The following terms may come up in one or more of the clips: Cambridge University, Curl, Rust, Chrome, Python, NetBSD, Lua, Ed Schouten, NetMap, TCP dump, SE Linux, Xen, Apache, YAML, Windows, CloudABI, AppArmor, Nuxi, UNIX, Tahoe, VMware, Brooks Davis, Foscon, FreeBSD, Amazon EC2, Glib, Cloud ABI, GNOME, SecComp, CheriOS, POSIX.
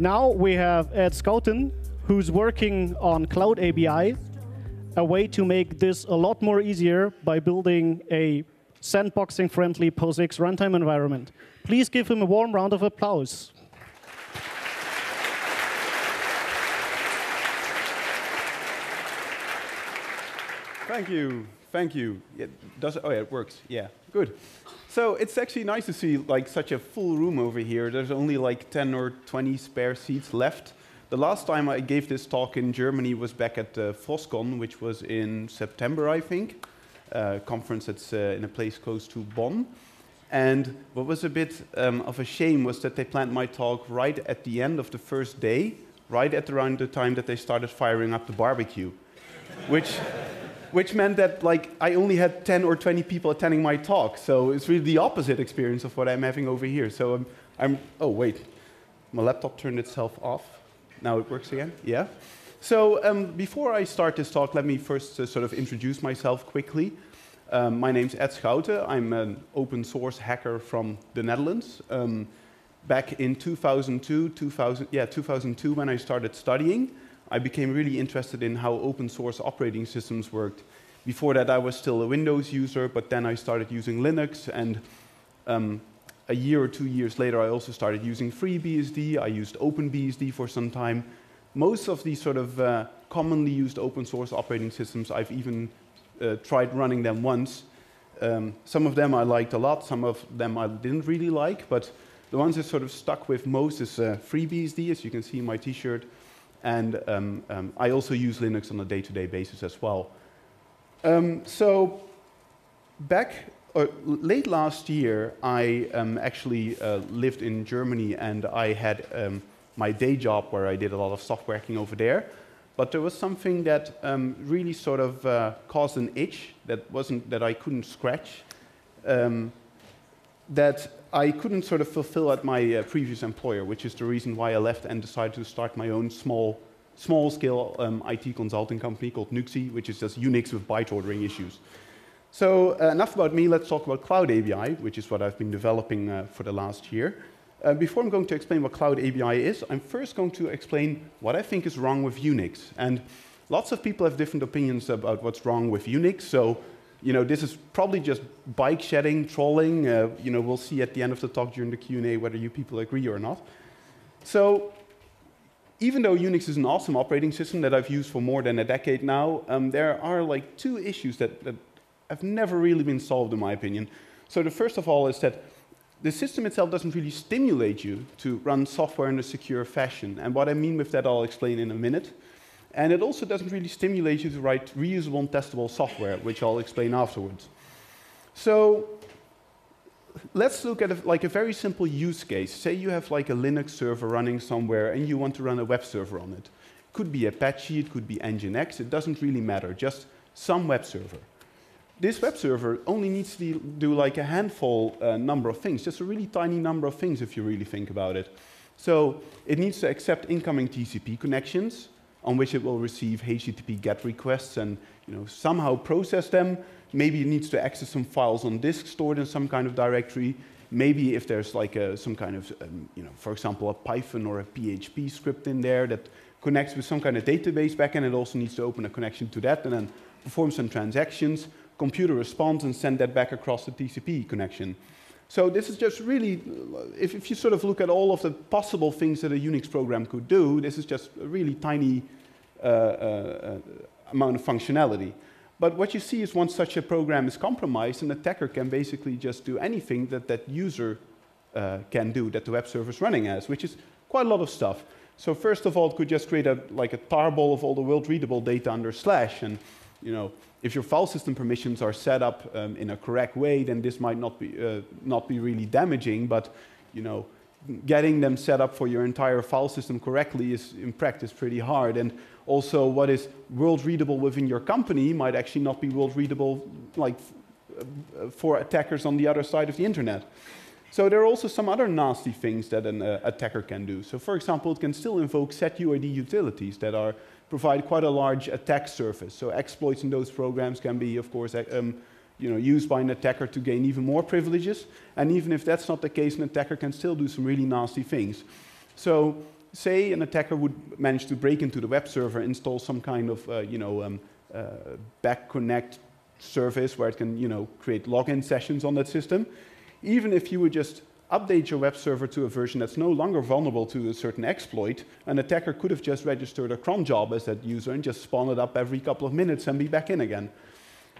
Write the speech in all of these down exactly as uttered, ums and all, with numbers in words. Now we have Ed Schouten, who's working on Cloud A B I, a way to make this a lot more easier by building a sandboxing-friendly POSIX runtime environment. Please give him a warm round of applause. Thank you. Thank you. It does, oh, yeah, it works. Yeah, good. So it's actually nice to see like such a full room over here. There's only like ten or twenty spare seats left. The last time I gave this talk in Germany was back at uh, Foscon, which was in September, I think, uh, conference that's uh, in a place close to Bonn. And what was a bit um, of a shame was that they planned my talk right at the end of the first day, right at around the time that they started firing up the barbecue, which. Which meant that like, I only had ten or twenty people attending my talk. So it's really the opposite experience of what I'm having over here. So I'm, I'm oh, wait. My laptop turned itself off. Now it works again. Yeah. So um, before I start this talk, let me first uh, sort of introduce myself quickly. Um, my name's Ed Schouten. I'm an open source hacker from the Netherlands. Um, back in two thousand two, two thousand, yeah, two thousand two, when I started studying, I became really interested in how open source operating systems worked. Before that, I was still a Windows user, but then I started using Linux. And um, a year or two years later, I also started using FreeBSD. I used OpenBSD for some time. Most of these sort of uh, commonly used open source operating systems, I've even uh, tried running them once. Um, some of them I liked a lot. Some of them I didn't really like. But the ones that sort of stuck with most is uh, FreeBSD, as you can see in my T-shirt. And um, um, I also use Linux on a day-to-day basis as well. Um, so back uh, late last year, I um, actually uh, lived in Germany, and I had um, my day job where I did a lot of software hacking over there. But there was something that um, really sort of uh, caused an itch that wasn't that I couldn't scratch, um, that I couldn't sort of fulfill at my uh, previous employer, which is the reason why I left and decided to start my own small, small-scale um, I T consulting company called Nuxi, which is just Unix with byte ordering issues. So uh, enough about me. Let's talk about Cloud A B I, which is what I've been developing uh, for the last year. Uh, before I'm going to explain what Cloud A B I is, I'm first going to explain what I think is wrong with Unix. And lots of people have different opinions about what's wrong with Unix. So you know, this is probably just bike shedding, trolling. Uh, you know, we'll see at the end of the talk during the Q and A whether you people agree or not. So even though Unix is an awesome operating system that I've used for more than a decade now, um, there are like two issues that, that have never really been solved, in my opinion. So the first of all is that the system itself doesn't really stimulate you to run software in a secure fashion. And what I mean with that, I'll explain in a minute. And it also doesn't really stimulate you to write reusable and testable software, which I'll explain afterwards. So let's look at a, like a very simple use case. Say you have like a Linux server running somewhere, and you want to run a web server on it. It could be Apache, it could be Nginx. It doesn't really matter, just some web server. This web server only needs to do like a handful uh, number of things, just a really tiny number of things if you really think about it. So it needs to accept incoming T C P connections, on which it will receive H T T P GET requests and you know, somehow process them. Maybe it needs to access some files on disk stored in some kind of directory. Maybe if there's like a, some kind of, um, you know, for example, a Python or a P H P script in there that connects with some kind of database backend, it also needs to open a connection to that and then perform some transactions, computer responds, and send that back across the T C P connection. So this is just really, if, if you sort of look at all of the possible things that a Unix program could do, this is just a really tiny uh, uh, amount of functionality. But what you see is once such a program is compromised, an attacker can basically just do anything that that user uh, can do that the web server is running as, which is quite a lot of stuff. So first of all, it could just create a, like a tarball of all the world-readable data under slash. And you know, if your file system permissions are set up um, in a correct way, then this might not be, uh, not be really damaging. But you know, getting them set up for your entire file system correctly is, in practice, pretty hard. And also, what is world-readable within your company might actually not be world-readable like, uh, for attackers on the other side of the internet. So there are also some other nasty things that an uh, attacker can do. So for example, it can still invoke setuid utilities that are provide quite a large attack surface. So exploits in those programs can be, of course, um, you know, used by an attacker to gain even more privileges. And even if that's not the case, an attacker can still do some really nasty things. So say an attacker would manage to break into the web server, install some kind of, uh, you know, um, uh, back connect service where it can, you know, create login sessions on that system. Even if you would just update your web server to a version that's no longer vulnerable to a certain exploit, an attacker could have just registered a cron job as that user and just spawn it up every couple of minutes and be back in again.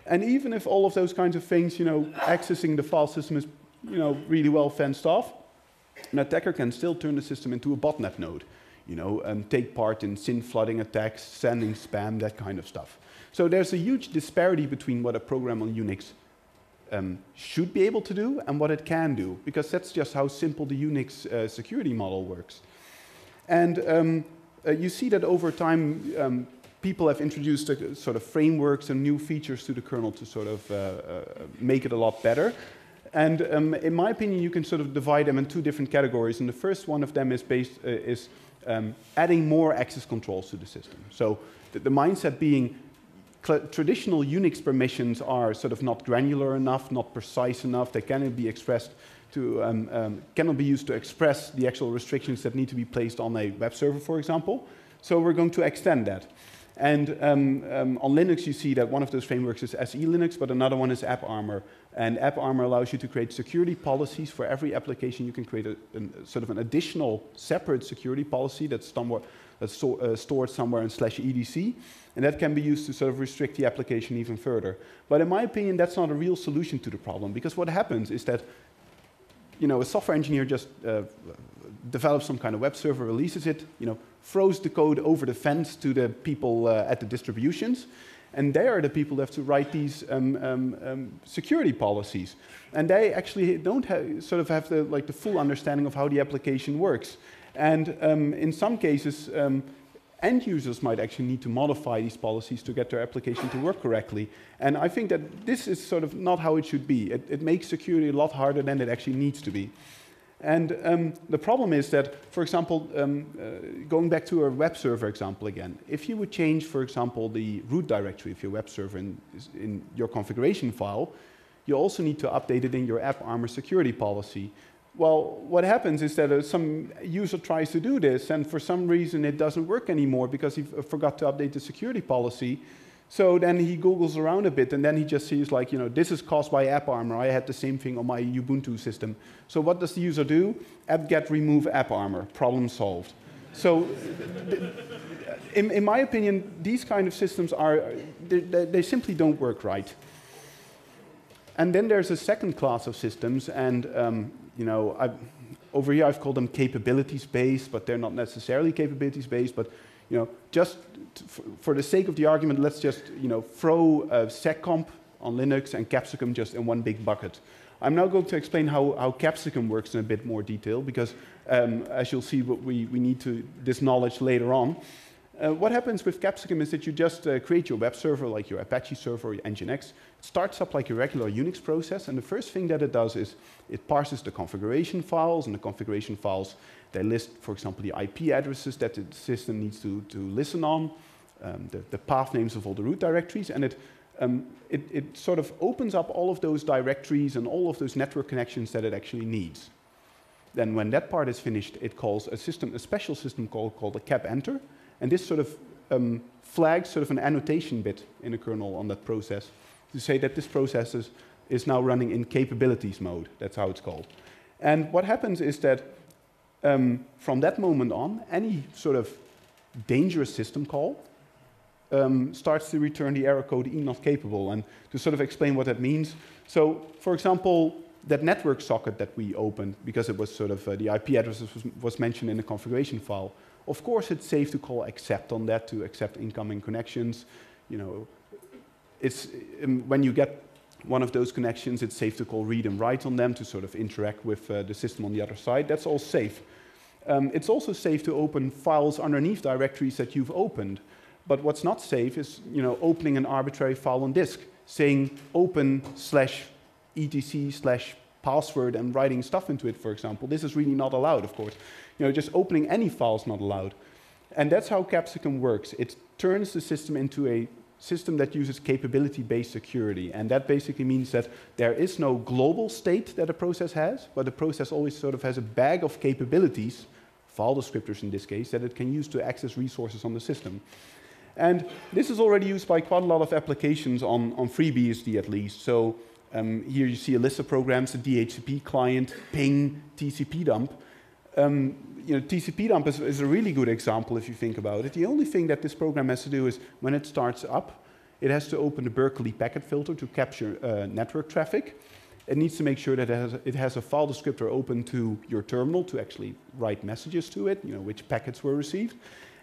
And even if all of those kinds of things, you know, accessing the file system is, you know, really well fenced off, an attacker can still turn the system into a botnet node, you know, and take part in S Y N flooding attacks, sending spam, that kind of stuff. So there's a huge disparity between what a program on Unix um, should be able to do and what it can do, because that's just how simple the Unix uh, security model works. And um, uh, you see that over time, um, people have introduced a, sort of frameworks and new features to the kernel to sort of uh, uh, make it a lot better. And um, in my opinion, you can sort of divide them in two different categories. And the first one of them is based uh, is um, adding more access controls to the system. So the, the mindset being traditional Unix permissions are sort of not granular enough, not precise enough. They cannot be expressed to um, um, cannot be used to express the actual restrictions that need to be placed on a web server, for example. So we're going to extend that. And um, um, on Linux, you see that one of those frameworks is S E Linux, but another one is AppArmor. And AppArmor allows you to create security policies for every application. You can create a, a sort of an additional separate security policy that's, somewhere, that's so, uh, stored somewhere in slash E D C. And that can be used to sort of restrict the application even further. But in my opinion, that's not a real solution to the problem, because what happens is that, you know, a software engineer just uh, develops some kind of web server, releases it, you know, throws the code over the fence to the people uh, at the distributions. And they are the people that have to write these um, um, um, security policies. And they actually don't ha sort of have the, like, the full understanding of how the application works. And um, in some cases, um, end users might actually need to modify these policies to get their application to work correctly. And I think that this is sort of not how it should be. It, it makes security a lot harder than it actually needs to be. And um, the problem is that, for example, um, uh, going back to our web server example again, if you would change, for example, the root directory of your web server in, in your configuration file, you also need to update it in your AppArmor security policy. Well, what happens is that uh, some user tries to do this, and for some reason it doesn't work anymore because he forgot to update the security policy. So then he Googles around a bit, and then he just sees, like, you know, this is caused by AppArmor. I had the same thing on my Ubuntu system. So what does the user do? apt-get remove AppArmor. Problem solved. So in, in my opinion, these kind of systems are, they, they simply don't work right. And then there's a second class of systems, and um, you know, I've, over here I've called them capabilities-based, but they're not necessarily capabilities-based. But you know, just for the sake of the argument, let's just, you know, throw uh, SecComp on Linux and Capsicum just in one big bucket. I'm now going to explain how, how Capsicum works in a bit more detail, because um, as you'll see, what we, we need to this knowledge later on. Uh, what happens with Capsicum is that you just uh, create your web server, like your Apache server or your Nginx. It starts up like a regular Unix process, and the first thing that it does is it parses the configuration files, and the configuration files, they list, for example, the I P addresses that the system needs to, to listen on, um, the, the path names of all the root directories, and it, um, it, it sort of opens up all of those directories and all of those network connections that it actually needs. Then when that part is finished, it calls a system, a special system call called a cap enter, and this sort of um, flags sort of an annotation bit in the kernel on that process to say that this process is, is now running in capabilities mode. That's how it's called. And what happens is that Um, from that moment on, any sort of dangerous system call um, starts to return the error code E not capable. And to sort of explain what that means, so for example, that network socket that we opened, because it was sort of uh, the I P address was, was mentioned in the configuration file, of course it's safe to call accept on that to accept incoming connections. You know, it's, um, when you get one of those connections, it's safe to call read and write on them to sort of interact with uh, the system on the other side. That's all safe. Um, it's also safe to open files underneath directories that you've opened. But what's not safe is, you know, opening an arbitrary file on disk, saying open slash etc slash password and writing stuff into it, for example. This is really not allowed, of course. You know, just opening any file is not allowed. And that's how Capsicum works. It turns the system into a system that uses capability-based security. And that basically means that there is no global state that a process has, but the process always sort of has a bag of capabilities, file descriptors in this case, that it can use to access resources on the system. And this is already used by quite a lot of applications on, on FreeBSD at least. So um, here you see a list of programs, the D H C P client, ping, T C P dump. Um, you know, T C P dump is, is a really good example if you think about it. The only thing that this program has to do is when it starts up, it has to open the Berkeley packet filter to capture uh, network traffic. It needs to make sure that it has, it has a file descriptor open to your terminal to actually write messages to it, you know, which packets were received.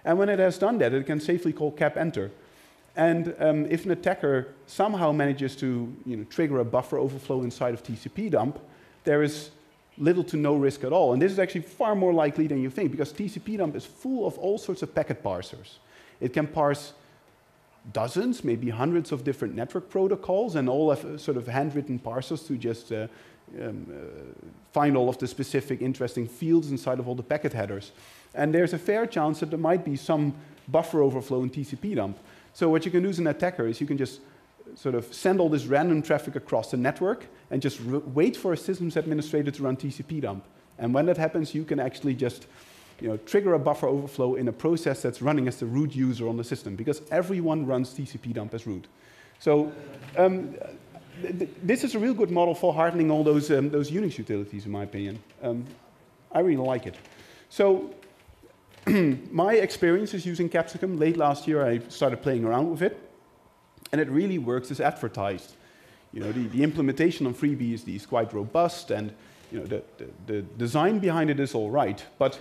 And when it has done that, it can safely call cap enter. And um, if an attacker somehow manages to you know, trigger a buffer overflow inside of T C P dump, there is little to no risk at all. And this is actually far more likely than you think, because T C P dump is full of all sorts of packet parsers. It can parse dozens, maybe hundreds of different network protocols, and all have sort of handwritten parsers to just uh, um, uh, find all of the specific interesting fields inside of all the packet headers. And there's a fair chance that there might be some buffer overflow in T C P dump. So what you can do as an attacker is you can just sort of send all this random traffic across the network and just wait for a systems administrator to run T C P dump. And when that happens, you can actually just you know, trigger a buffer overflow in a process that's running as the root user on the system, because everyone runs T C P dump as root. So um, th th this is a real good model for hardening all those, um, those Unix utilities, in my opinion. Um, I really like it. So my experience is using Capsicum. Late last year, I started playing around with it, and it really works as advertised. You know, the, the implementation on FreeBSD is quite robust, and you know, the, the, the design behind it is all right. But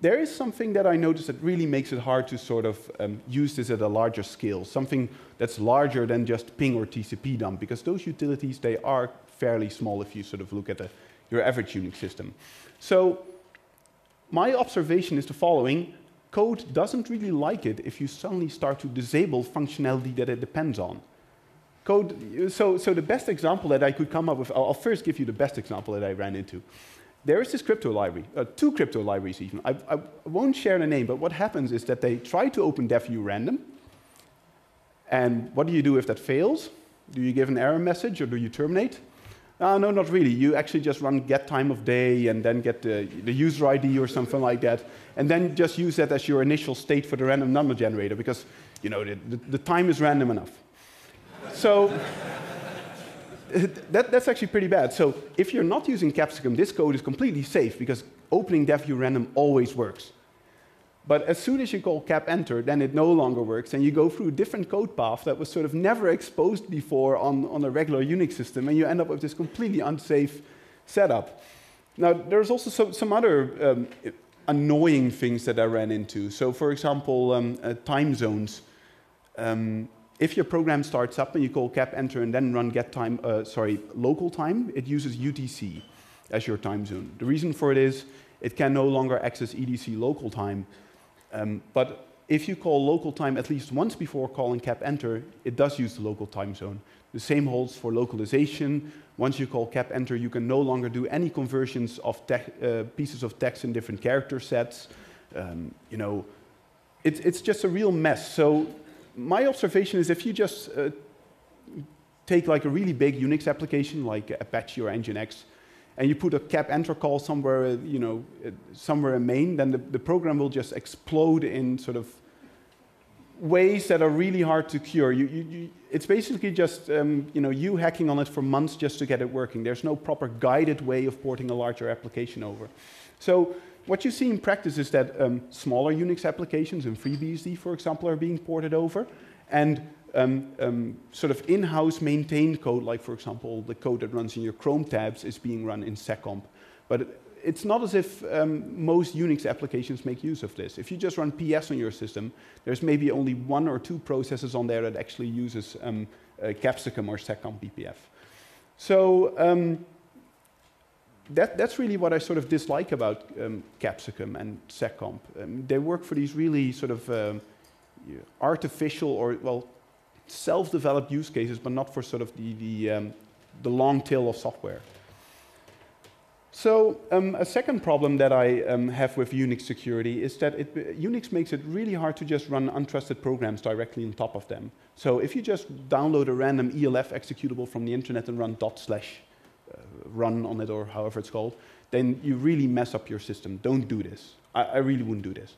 there is something that I noticed that really makes it hard to sort of um, use this at a larger scale, something that's larger than just ping or T C P dump, because those utilities, they are fairly small if you sort of look at a, your average Unix system. So my observation is the following. Code doesn't really like it if you suddenly start to disable functionality that it depends on. Code, so, so the best example that I could come up with, I'll, I'll first give you the best example that I ran into. There is this crypto library, uh, two crypto libraries even. I, I won't share the name, but what happens is that they try to open DevU random. And what do you do if that fails? Do you give an error message or do you terminate? Uh, no, not really. You actually just run get time of day and then get the, the user I D or something like that. And then just use that as your initial state for the random number generator, because you know, the, the, the time is random enough. So That, that's actually pretty bad. So if you're not using Capsicum, this code is completely safe, because opening DevU random always works. But as soon as you call cap enter, then it no longer works, and you go through a different code path that was sort of never exposed before on, on a regular Unix system, and you end up with this completely unsafe setup. Now, there's also some, some other um, annoying things that I ran into. So for example, um, uh, time zones. Um, If your program starts up and you call cap enter and then run get time, uh, sorry, local time, it uses U T C as your time zone. The reason for it is it can no longer access E D C local time. Um, but if you call local time at least once before calling cap enter, it does use the local time zone. The same holds for localization. Once you call cap enter, you can no longer do any conversions of uh, pieces of text in different character sets. Um, you know, it's it's just a real mess. So my observation is if you just uh, take like a really big Unix application like Apache or Nginx, and you put a cap enter call somewhere, uh, you know, uh, somewhere in main, then the, the program will just explode in sort of ways that are really hard to cure. You, you, you, it's basically just um, you know, you hacking on it for months just to get it working. There's no proper guided way of porting a larger application over. So what you see in practice is that um, smaller Unix applications in FreeBSD, for example, are being ported over, and um, um, sort of in-house maintained code, like for example the code that runs in your Chrome tabs, is being run in SecComp. But it, it's not as if um, most Unix applications make use of this. If you just run P S on your system, there's maybe only one or two processes on there that actually uses um, uh, Capsicum or SecComp B P F. So um, That, that's really what I sort of dislike about um, Capsicum and SecComp. Um, they work for these really sort of um, artificial or, well, self-developed use cases, but not for sort of the, the, um, the long tail of software. So um, a second problem that I um, have with Unix security is that it, Unix makes it really hard to just run untrusted programs directly on top of them. So if you just download a random E L F executable from the internet and run dot slash, Uh, run on it, or however it's called, then you really mess up your system. Don't do this. I, I really wouldn't do this.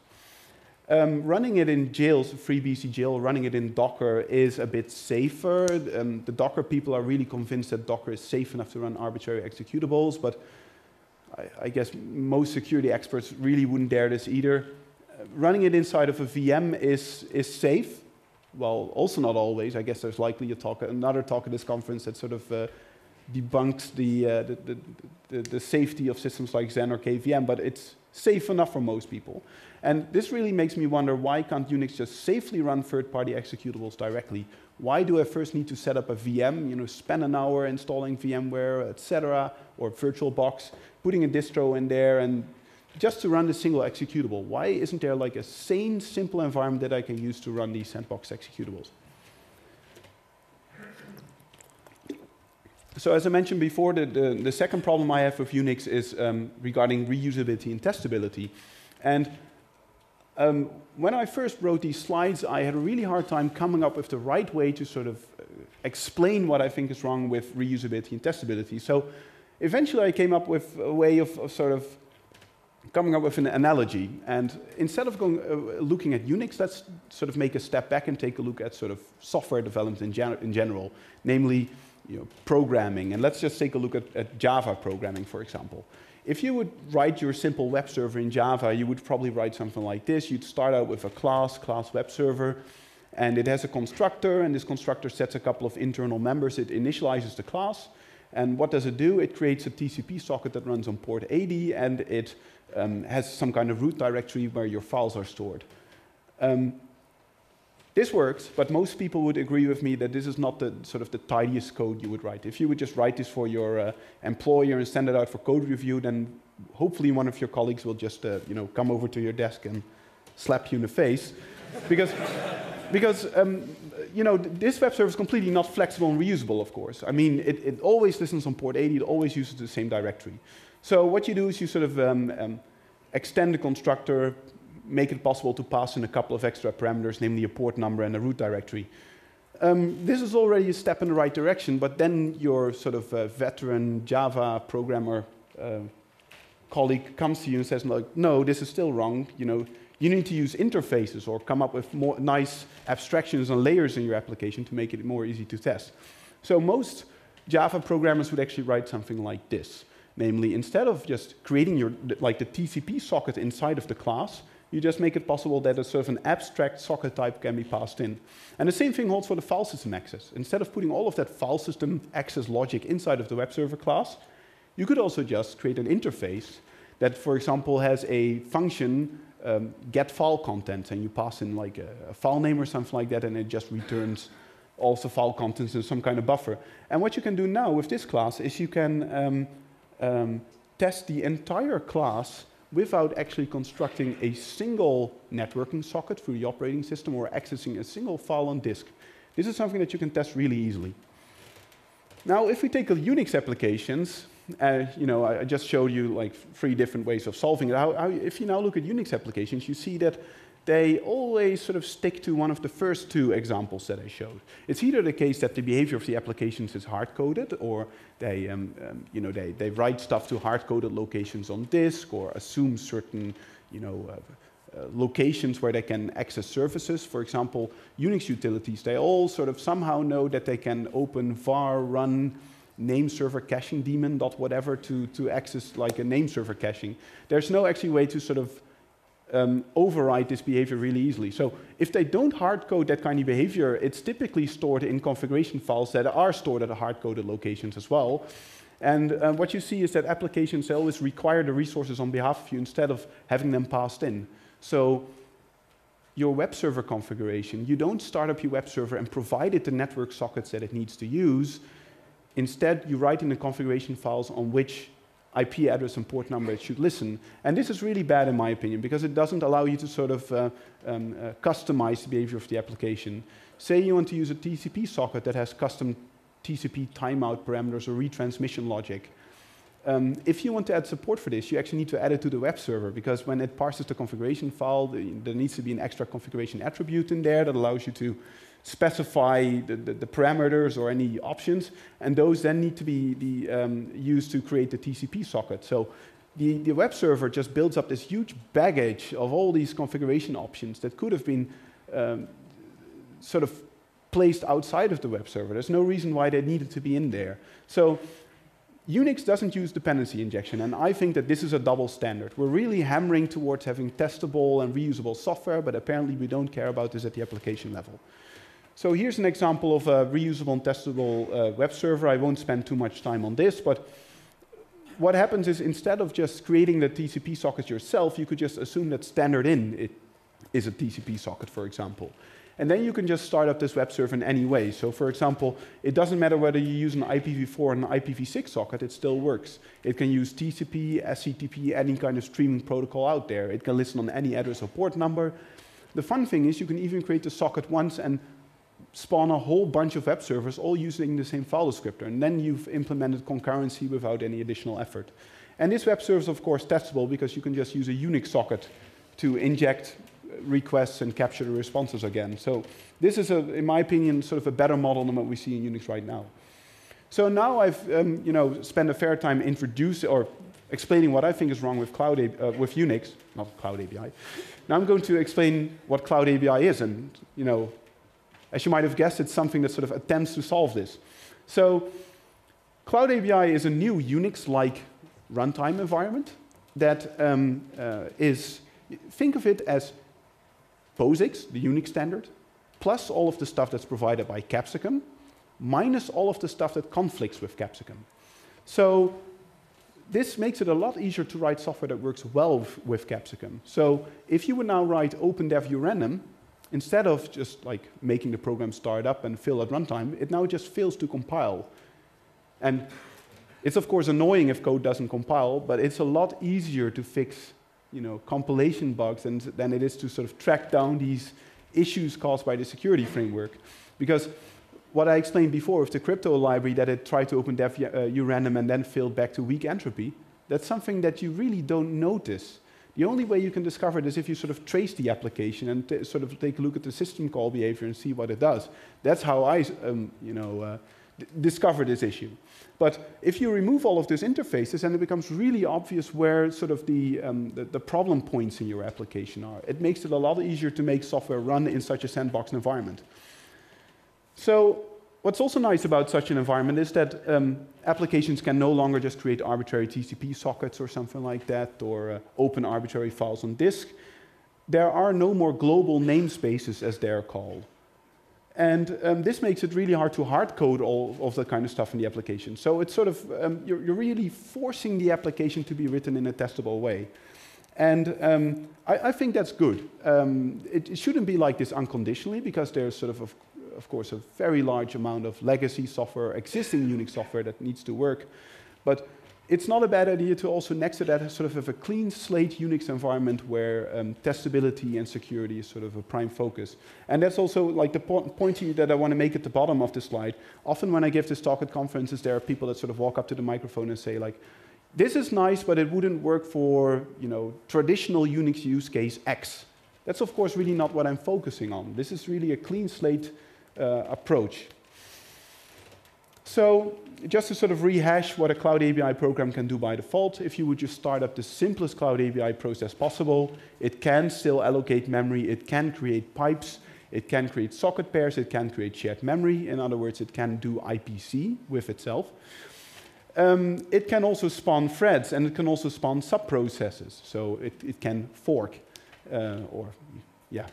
Um, running it in jails, FreeBSD jail, running it in Docker is a bit safer. Um, the Docker people are really convinced that Docker is safe enough to run arbitrary executables, but I, I guess most security experts really wouldn't dare this either. Uh, running it inside of a V M is, is safe. Well, also not always. I guess there's likely a talk, another talk at this conference that sort of uh, debunks the, uh, the, the, the, the safety of systems like Xen or K V M, but it's safe enough for most people. And this really makes me wonder, why can't Unix just safely run third-party executables directly? Why do I first need to set up a V M, you know, spend an hour installing VMware, et cetera, or VirtualBox, putting a distro in there, and just to run a single executable? Why isn't there like a sane, simple environment that I can use to run these sandbox executables? So as I mentioned before, the, the, the second problem I have with Unix is um, regarding reusability and testability. And um, when I first wrote these slides, I had a really hard time coming up with the right way to sort of explain what I think is wrong with reusability and testability. So eventually I came up with a way of, of sort of coming up with an analogy. And instead of going, uh, looking at Unix, let's sort of make a step back and take a look at sort of software development in, gen in general, namely, you know, programming. And let's just take a look at, at Java programming, for example. If you would write your simple web server in Java, you would probably write something like this. You'd start out with a class, class web server, and it has a constructor, and this constructor sets a couple of internal members. It initializes the class, and what does it do? It creates a T C P socket that runs on port eighty, and it um, has some kind of root directory where your files are stored. Um, This works, but most people would agree with me that this is not the sort of the tidiest code you would write. If you would just write this for your uh, employer and send it out for code review, then hopefully one of your colleagues will just uh, you know, come over to your desk and slap you in the face. Because, because um, you know, this web server is completely not flexible and reusable, of course. I mean, it, it always listens on port eighty. It always uses the same directory. So what you do is you sort of um, um, extend the constructor, make it possible to pass in a couple of extra parameters, namely a port number and a root directory. Um, this is already a step in the right direction, but then your sort of uh, veteran Java programmer uh, colleague comes to you and says, like, no, this is still wrong. You know, you need to use interfaces or come up with more nice abstractions and layers in your application to make it more easy to test. So most Java programmers would actually write something like this. Namely, instead of just creating your, like the T C P socket inside of the class, you just make it possible that a sort of an abstract socket type can be passed in. And the same thing holds for the file system access. Instead of putting all of that file system access logic inside of the web server class, you could also just create an interface that, for example, has a function um, get file contents, and you pass in like a, a file name or something like that, and it just returns also file contents in some kind of buffer. And what you can do now with this class is you can um, um, test the entire class without actually constructing a single networking socket through the operating system or accessing a single file on disk. This is something that you can test really easily. Now, if we take a Unix applications, uh, you know, I, I just showed you like three different ways of solving it. How, how, if you now look at Unix applications, you see that they always sort of stick to one of the first two examples that I showed. It's either the case that the behavior of the applications is hard-coded, or they, um, um, you know, they, they write stuff to hard-coded locations on disk, or assume certain, you know, uh, uh, locations where they can access services. For example, Unix utilities, they all sort of somehow know that they can open var run name server caching daemon dot whatever to, to access like a name server caching. There's no actually way to sort of Um, override this behavior really easily. So if they don't hard-code that kind of behavior, it's typically stored in configuration files that are stored at the hard-coded locations as well. And uh, what you see is that applications always require the resources on behalf of you instead of having them passed in. So your web server configuration, you don't start up your web server and provide it the network sockets that it needs to use. Instead, you write in the configuration files on which I P address and port number it should listen. And this is really bad in my opinion, because it doesn't allow you to sort of uh, um, uh, customize the behavior of the application. Say you want to use a T C P socket that has custom T C P timeout parameters or retransmission logic. Um, if you want to add support for this, you actually need to add it to the web server, because when it parses the configuration file, there needs to be an extra configuration attribute in there that allows you to specify the, the, the parameters or any options, and those then need to be the, um, used to create the T C P socket. So the, the web server just builds up this huge baggage of all these configuration options that could have been um, sort of placed outside of the web server. There's no reason why they needed to be in there. So Unix doesn't use dependency injection, and I think that this is a double standard. We're really hammering towards having testable and reusable software, but apparently we don't care about this at the application level. So here's an example of a reusable and testable uh, web server. I won't spend too much time on this, but what happens is instead of just creating the T C P socket yourself, you could just assume that standard in it is a T C P socket, for example. And then you can just start up this web server in any way. So for example, it doesn't matter whether you use an I P v four or an I P v six socket, it still works. It can use T C P, S C T P, any kind of streaming protocol out there. It can listen on any address or port number. The fun thing is you can even create the socket once and spawn a whole bunch of web servers all using the same file descriptor. And then you've implemented concurrency without any additional effort. And this web server is, of course, testable because you can just use a Unix socket to inject requests and capture the responses again. So this is, a, in my opinion, sort of a better model than what we see in Unix right now. So now I've um, you know, spent a fair time introducing or explaining what I think is wrong with, Cloud uh, with Unix, not Cloud A B I. Now I'm going to explain what Cloud A B I is. And you know, as you might have guessed, it's something that sort of attempts to solve this. So Cloud A B I is a new Unix-like runtime environment that um, uh, is, think of it as POSIX, the Unix standard, plus all of the stuff that's provided by Capsicum, minus all of the stuff that conflicts with Capsicum. So this makes it a lot easier to write software that works well with Capsicum. So if you would now write opendev urandom, instead of just like making the program start up and fail at runtime, it now just fails to compile. And it's of course annoying if code doesn't compile, but it's a lot easier to fix you know, compilation bugs than, than it is to sort of track down these issues caused by the security framework. Because what I explained before with the crypto library that it tried to open dev uh, urandom and then failed back to weak entropy, that's something that you really don't notice. The only way you can discover it is if you sort of trace the application and t sort of take a look at the system call behavior and see what it does. That's how I um, you know, uh, discover this issue. But if you remove all of these interfaces, then it becomes really obvious where sort of the, um, the, the problem points in your application are. It makes it a lot easier to make software run in such a sandbox environment. So what's also nice about such an environment is that um, applications can no longer just create arbitrary T C P sockets or something like that, or uh, open arbitrary files on disk. There are no more global namespaces, as they're called. And um, this makes it really hard to hard code all of that kind of stuff in the application. So it's sort of, um, you're, you're really forcing the application to be written in a testable way. And um, I, I think that's good. Um, it, it shouldn't be like this unconditionally because there's sort of, of, of course, a very large amount of legacy software, existing Unix software that needs to work. But it's not a bad idea to also next to that sort of have a clean slate Unix environment where um, testability and security is sort of a prime focus. And that's also like the po point that I want to make at the bottom of the slide. Often when I give this talk at conferences, there are people that sort of walk up to the microphone and say like, this is nice, but it wouldn't work for you know traditional Unix use case X. That's of course really not what I'm focusing on. This is really a clean slate uh, approach. So just to sort of rehash what a Cloud A B I program can do by default, if you would just start up the simplest Cloud A B I process possible, it can still allocate memory, it can create pipes, it can create socket pairs, it can create shared memory. In other words, it can do I P C with itself. Um, it can also spawn threads, and it can also spawn sub-processes. So it, it can fork, uh, or yeah,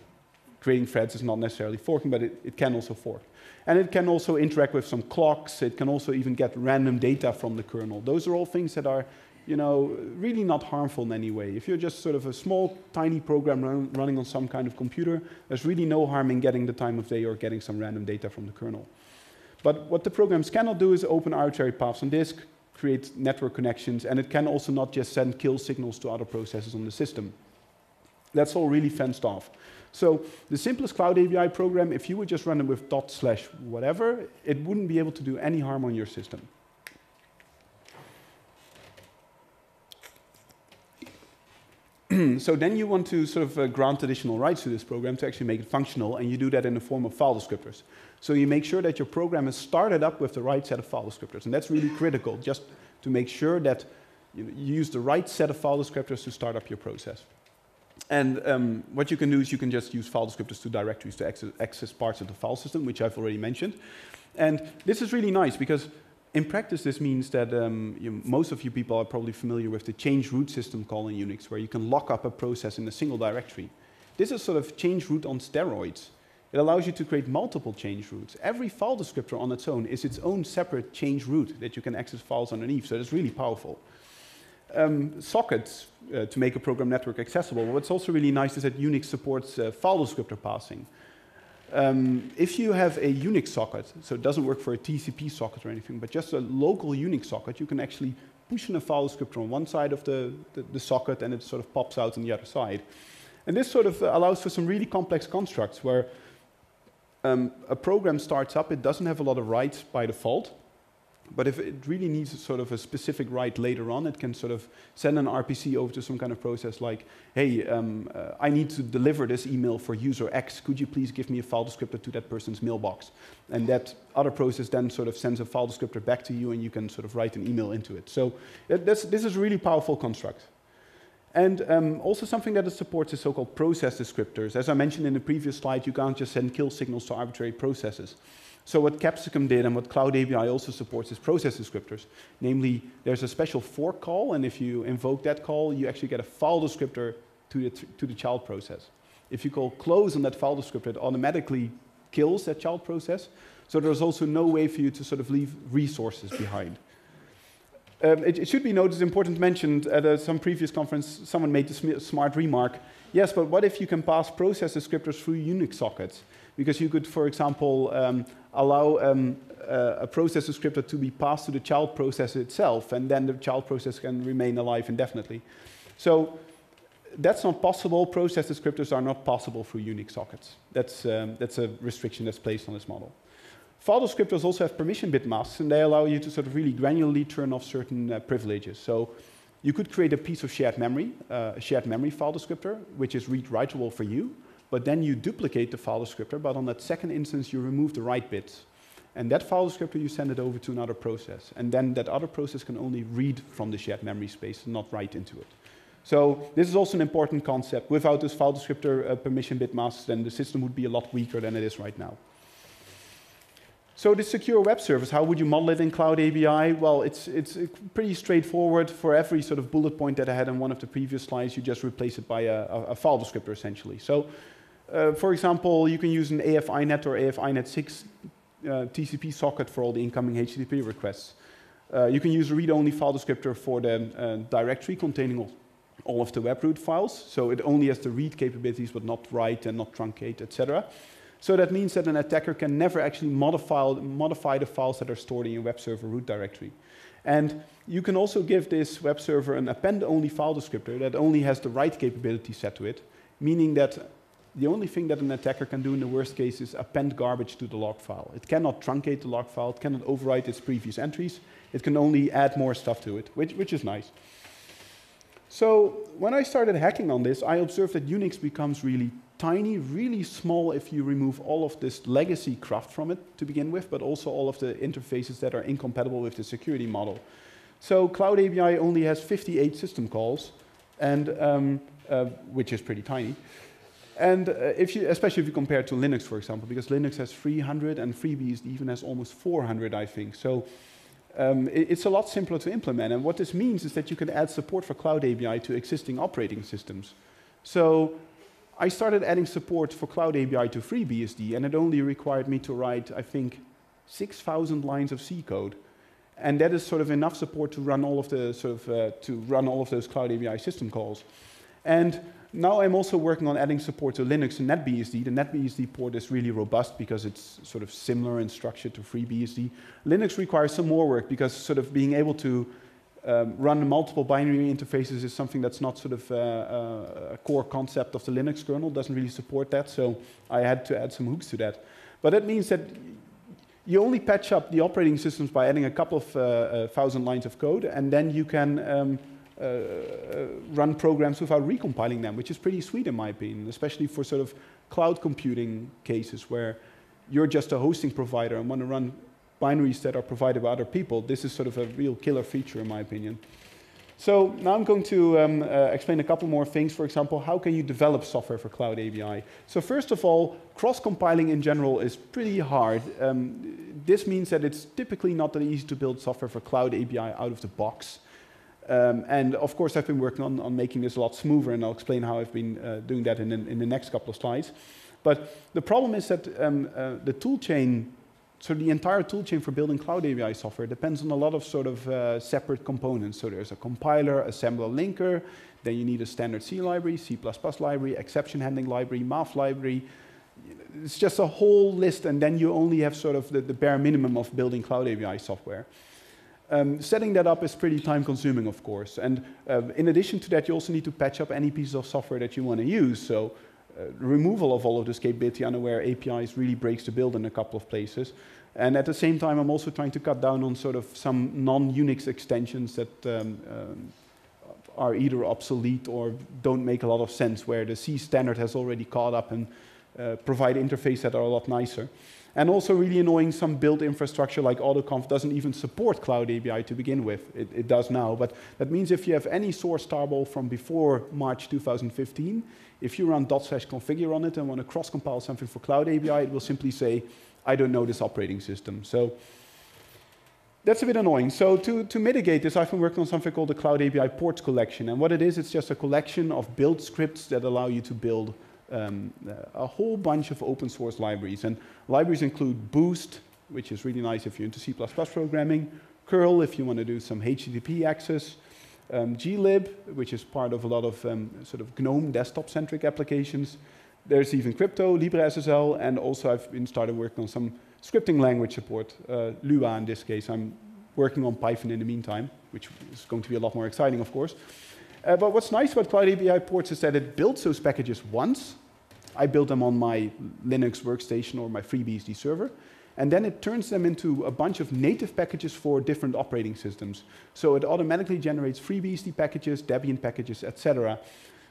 creating threads is not necessarily forking, but it, it can also fork. And it can also interact with some clocks. It can also even get random data from the kernel. Those are all things that are, you know, really not harmful in any way. If you're just sort of a small, tiny program run, running on some kind of computer, there's really no harm in getting the time of day or getting some random data from the kernel. But what the programs cannot do is open arbitrary paths on disk, create network connections, and it can also not just send kill signals to other processes on the system. That's all really fenced off. So the simplest Cloud A B I program, if you would just run it with dot slash whatever, it wouldn't be able to do any harm on your system. So then you want to sort of uh, grant additional rights to this program to actually make it functional, and you do that in the form of file descriptors. So you make sure that your program is started up with the right set of file descriptors, and that's really critical, just to make sure that you, you use the right set of file descriptors to start up your process. And um, what you can do is you can just use file descriptors to directories to access, access parts of the file system, which I've already mentioned. And this is really nice because in practice, this means that um, you, most of you people are probably familiar with the change root system call in Unix, where you can lock up a process in a single directory. This is sort of change root on steroids. It allows you to create multiple change roots. Every file descriptor on its own is its own separate change root that you can access files underneath, so it's really powerful. Um, sockets uh, to make a program network accessible. What's also really nice is that Unix supports uh, file descriptor passing. Um, if you have a Unix socket, so it doesn't work for a T C P socket or anything, but just a local Unix socket, you can actually push in a file descriptor on one side of the, the, the socket and it sort of pops out on the other side. And this sort of allows for some really complex constructs where um, a program starts up, it doesn't have a lot of writes by default, but if it really needs a sort of a specific write later on, it can sort of send an R P C over to some kind of process like, hey, um, uh, I need to deliver this email for user X. Could you please give me a file descriptor to that person's mailbox? And that other process then sort of sends a file descriptor back to you, and you can sort of write an email into it. So that's, this is a really powerful construct. And um, also something that it supports is so-called process descriptors. As I mentioned in the previous slide, you can't just send kill signals to arbitrary processes. So what Capsicum did and what Cloud A B I also supports is process descriptors. Namely, there's a special fork call, and if you invoke that call, you actually get a file descriptor to the, to the child process. If you call close on that file descriptor, it automatically kills that child process. So there's also no way for you to sort of leave resources behind. Um, it, it should be noticed, important mentioned, at uh, some previous conference, someone made a sm smart remark. Yes, but what if you can pass process descriptors through Unix sockets? Because you could, for example, um, allow um, uh, a process descriptor to be passed to the child process itself, and then the child process can remain alive indefinitely. So that's not possible. Process descriptors are not possible through Unix sockets. That's, um, that's a restriction that's placed on this model. File descriptors also have permission bit masks, and they allow you to sort of really granularly turn off certain uh, privileges. So you could create a piece of shared memory, uh, a shared memory file descriptor, which is read-writeable for you. But then you duplicate the file descriptor, but on that second instance, you remove the write bits. And that file descriptor, you send it over to another process. And then that other process can only read from the shared memory space and not write into it. So this is also an important concept. Without this file descriptor uh, permission bit masks, then the system would be a lot weaker than it is right now. So this secure web service, how would you model it in Cloud A B I? Well, it's, it's pretty straightforward. For every sort of bullet point that I had in one of the previous slides, you just replace it by a, a file descriptor, essentially. So, uh, for example, you can use an A F I net or A F I net six uh, T C P socket for all the incoming H T T P requests. Uh, you can use a read-only file descriptor for the uh, directory containing all, all of the webroot files. So it only has the read capabilities, but not write and not truncate, et cetera. So that means that an attacker can never actually modify, modify the files that are stored in your web server root directory. And you can also give this web server an append-only file descriptor that only has the write capability set to it, meaning that the only thing that an attacker can do in the worst case is append garbage to the log file. It cannot truncate the log file, it cannot overwrite its previous entries, it can only add more stuff to it, which, which is nice. So when I started hacking on this, I observed that Unix becomes really tiny, really small if you remove all of this legacy craft from it to begin with, but also all of the interfaces that are incompatible with the security model. So Cloud A B I only has fifty-eight system calls, and, um, uh, which is pretty tiny. And uh, if you, especially if you compare it to Linux, for example, because Linux has three hundred and FreeBSD even has almost four hundred, I think. So um, it, it's a lot simpler to implement. And what this means is that you can add support for Cloud A B I to existing operating systems. So I started adding support for Cloud A B I to FreeBSD, and it only required me to write, I think, six thousand lines of C code, and that is sort of enough support to run all of the sort of uh, to run all of those Cloud A B I system calls. And now I'm also working on adding support to Linux and NetBSD. The NetBSD port is really robust because it's sort of similar in structure to FreeBSD. Linux requires some more work because sort of being able to Um, run multiple binary interfaces is something that's not sort of uh, uh, a core concept of the Linux kernel, doesn't really support that, so I had to add some hooks to that. But that means that you only patch up the operating systems by adding a couple of uh, uh, thousand lines of code, and then you can um, uh, uh, run programs without recompiling them, which is pretty sweet in my opinion, especially for sort of cloud computing cases where you're just a hosting provider and want to run binaries that are provided by other people. This is sort of a real killer feature, in my opinion. So now I'm going to um, uh, explain a couple more things. For example, how can you develop software for Cloud A B I? So first of all, cross-compiling in general is pretty hard. Um, this means that it's typically not that easy to build software for Cloud A B I out of the box. Um, and of course, I've been working on, on making this a lot smoother, and I'll explain how I've been uh, doing that in, in the next couple of slides. But the problem is that um, uh, the toolchain, so the entire toolchain for building Cloud A B I software depends on a lot of sort of uh, separate components. So there's a compiler, assembler, linker, then you need a standard C library, C plus plus library, exception handling library, math library. It's just a whole list, and then you only have sort of the, the bare minimum of building Cloud A B I software. Um, setting that up is pretty time-consuming, of course. And uh, in addition to that, you also need to patch up any piece of software that you want to use. So uh, removal of all of this capability unaware A P Is really breaks the build in a couple of places. And at the same time, I'm also trying to cut down on sort of some non-Unix extensions that um, um, are either obsolete or don't make a lot of sense, where the C standard has already caught up and uh, provide interfaces that are a lot nicer. And also really annoying, some built infrastructure like AutoConf doesn't even support Cloud A B I to begin with. It, it does now, but that means if you have any source tarball from before March two thousand fifteen, if you run dot slash configure on it and want to cross-compile something for Cloud A B I, it will simply say, I don't know this operating system. So that's a bit annoying. So to, to mitigate this, I've been working on something called the Cloud A B I ports collection. And what it is, it's just a collection of build scripts that allow you to build Um, a whole bunch of open source libraries. And libraries include Boost, which is really nice if you're into C plus plus programming, curl if you want to do some H T T P access, um, glib, which is part of a lot of um, sort of GNOME desktop-centric applications. There's even crypto, LibreSSL, and also I've been started working on some scripting language support, uh, Lua in this case. I'm working on Python in the meantime, which is going to be a lot more exciting, of course. Uh, but what's nice about Cloud A B I ports is that it builds those packages once. I built them on my Linux workstation or my FreeBSD server. And then it turns them into a bunch of native packages for different operating systems. So it automatically generates FreeBSD packages, Debian packages, et cetera.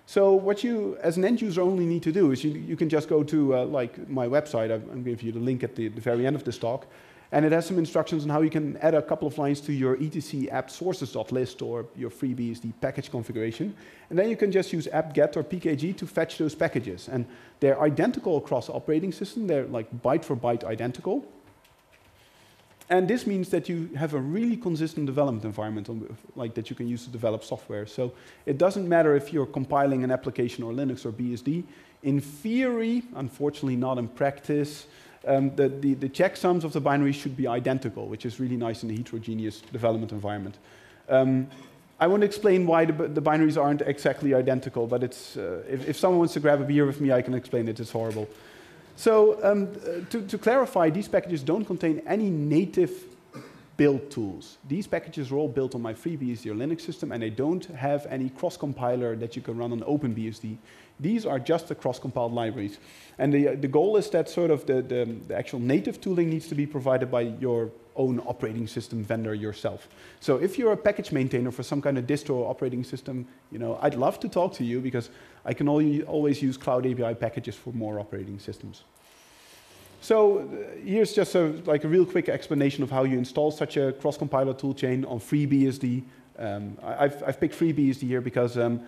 So what you, as an end user, only need to do is you, you can just go to uh, like my website. I'm going to give you the link at the, the very end of this talk. And it has some instructions on how you can add a couple of lines to your etc app sources.list or your FreeBSD package configuration. And then you can just use apt-get or P K G to fetch those packages. And they're identical across operating system. They're like byte for byte identical. And this means that you have a really consistent development environment on, like that you can use to develop software. So it doesn't matter if you're compiling an application or Linux or B S D. In theory, unfortunately not in practice, Um, the, the, the checksums of the binaries should be identical, which is really nice in the heterogeneous development environment. Um, I won't explain why the, the binaries aren't exactly identical, but it's, uh, if, if someone wants to grab a beer with me, I can explain it. It's horrible. So um, to, to clarify, these packages don't contain any native build tools. These packages are all built on my FreeBSD or Linux system, and they don't have any cross-compiler that you can run on OpenBSD. These are just the cross-compiled libraries. And the, uh, the goal is that sort of the, the, the actual native tooling needs to be provided by your own operating system vendor yourself. So if you're a package maintainer for some kind of distro or operating system, you know, I'd love to talk to you because I can only, always use Cloud A B I packages for more operating systems. So uh, here's just a, like a real quick explanation of how you install such a cross-compiler toolchain on FreeBSD. Um, I've, I've picked FreeBSD here because um,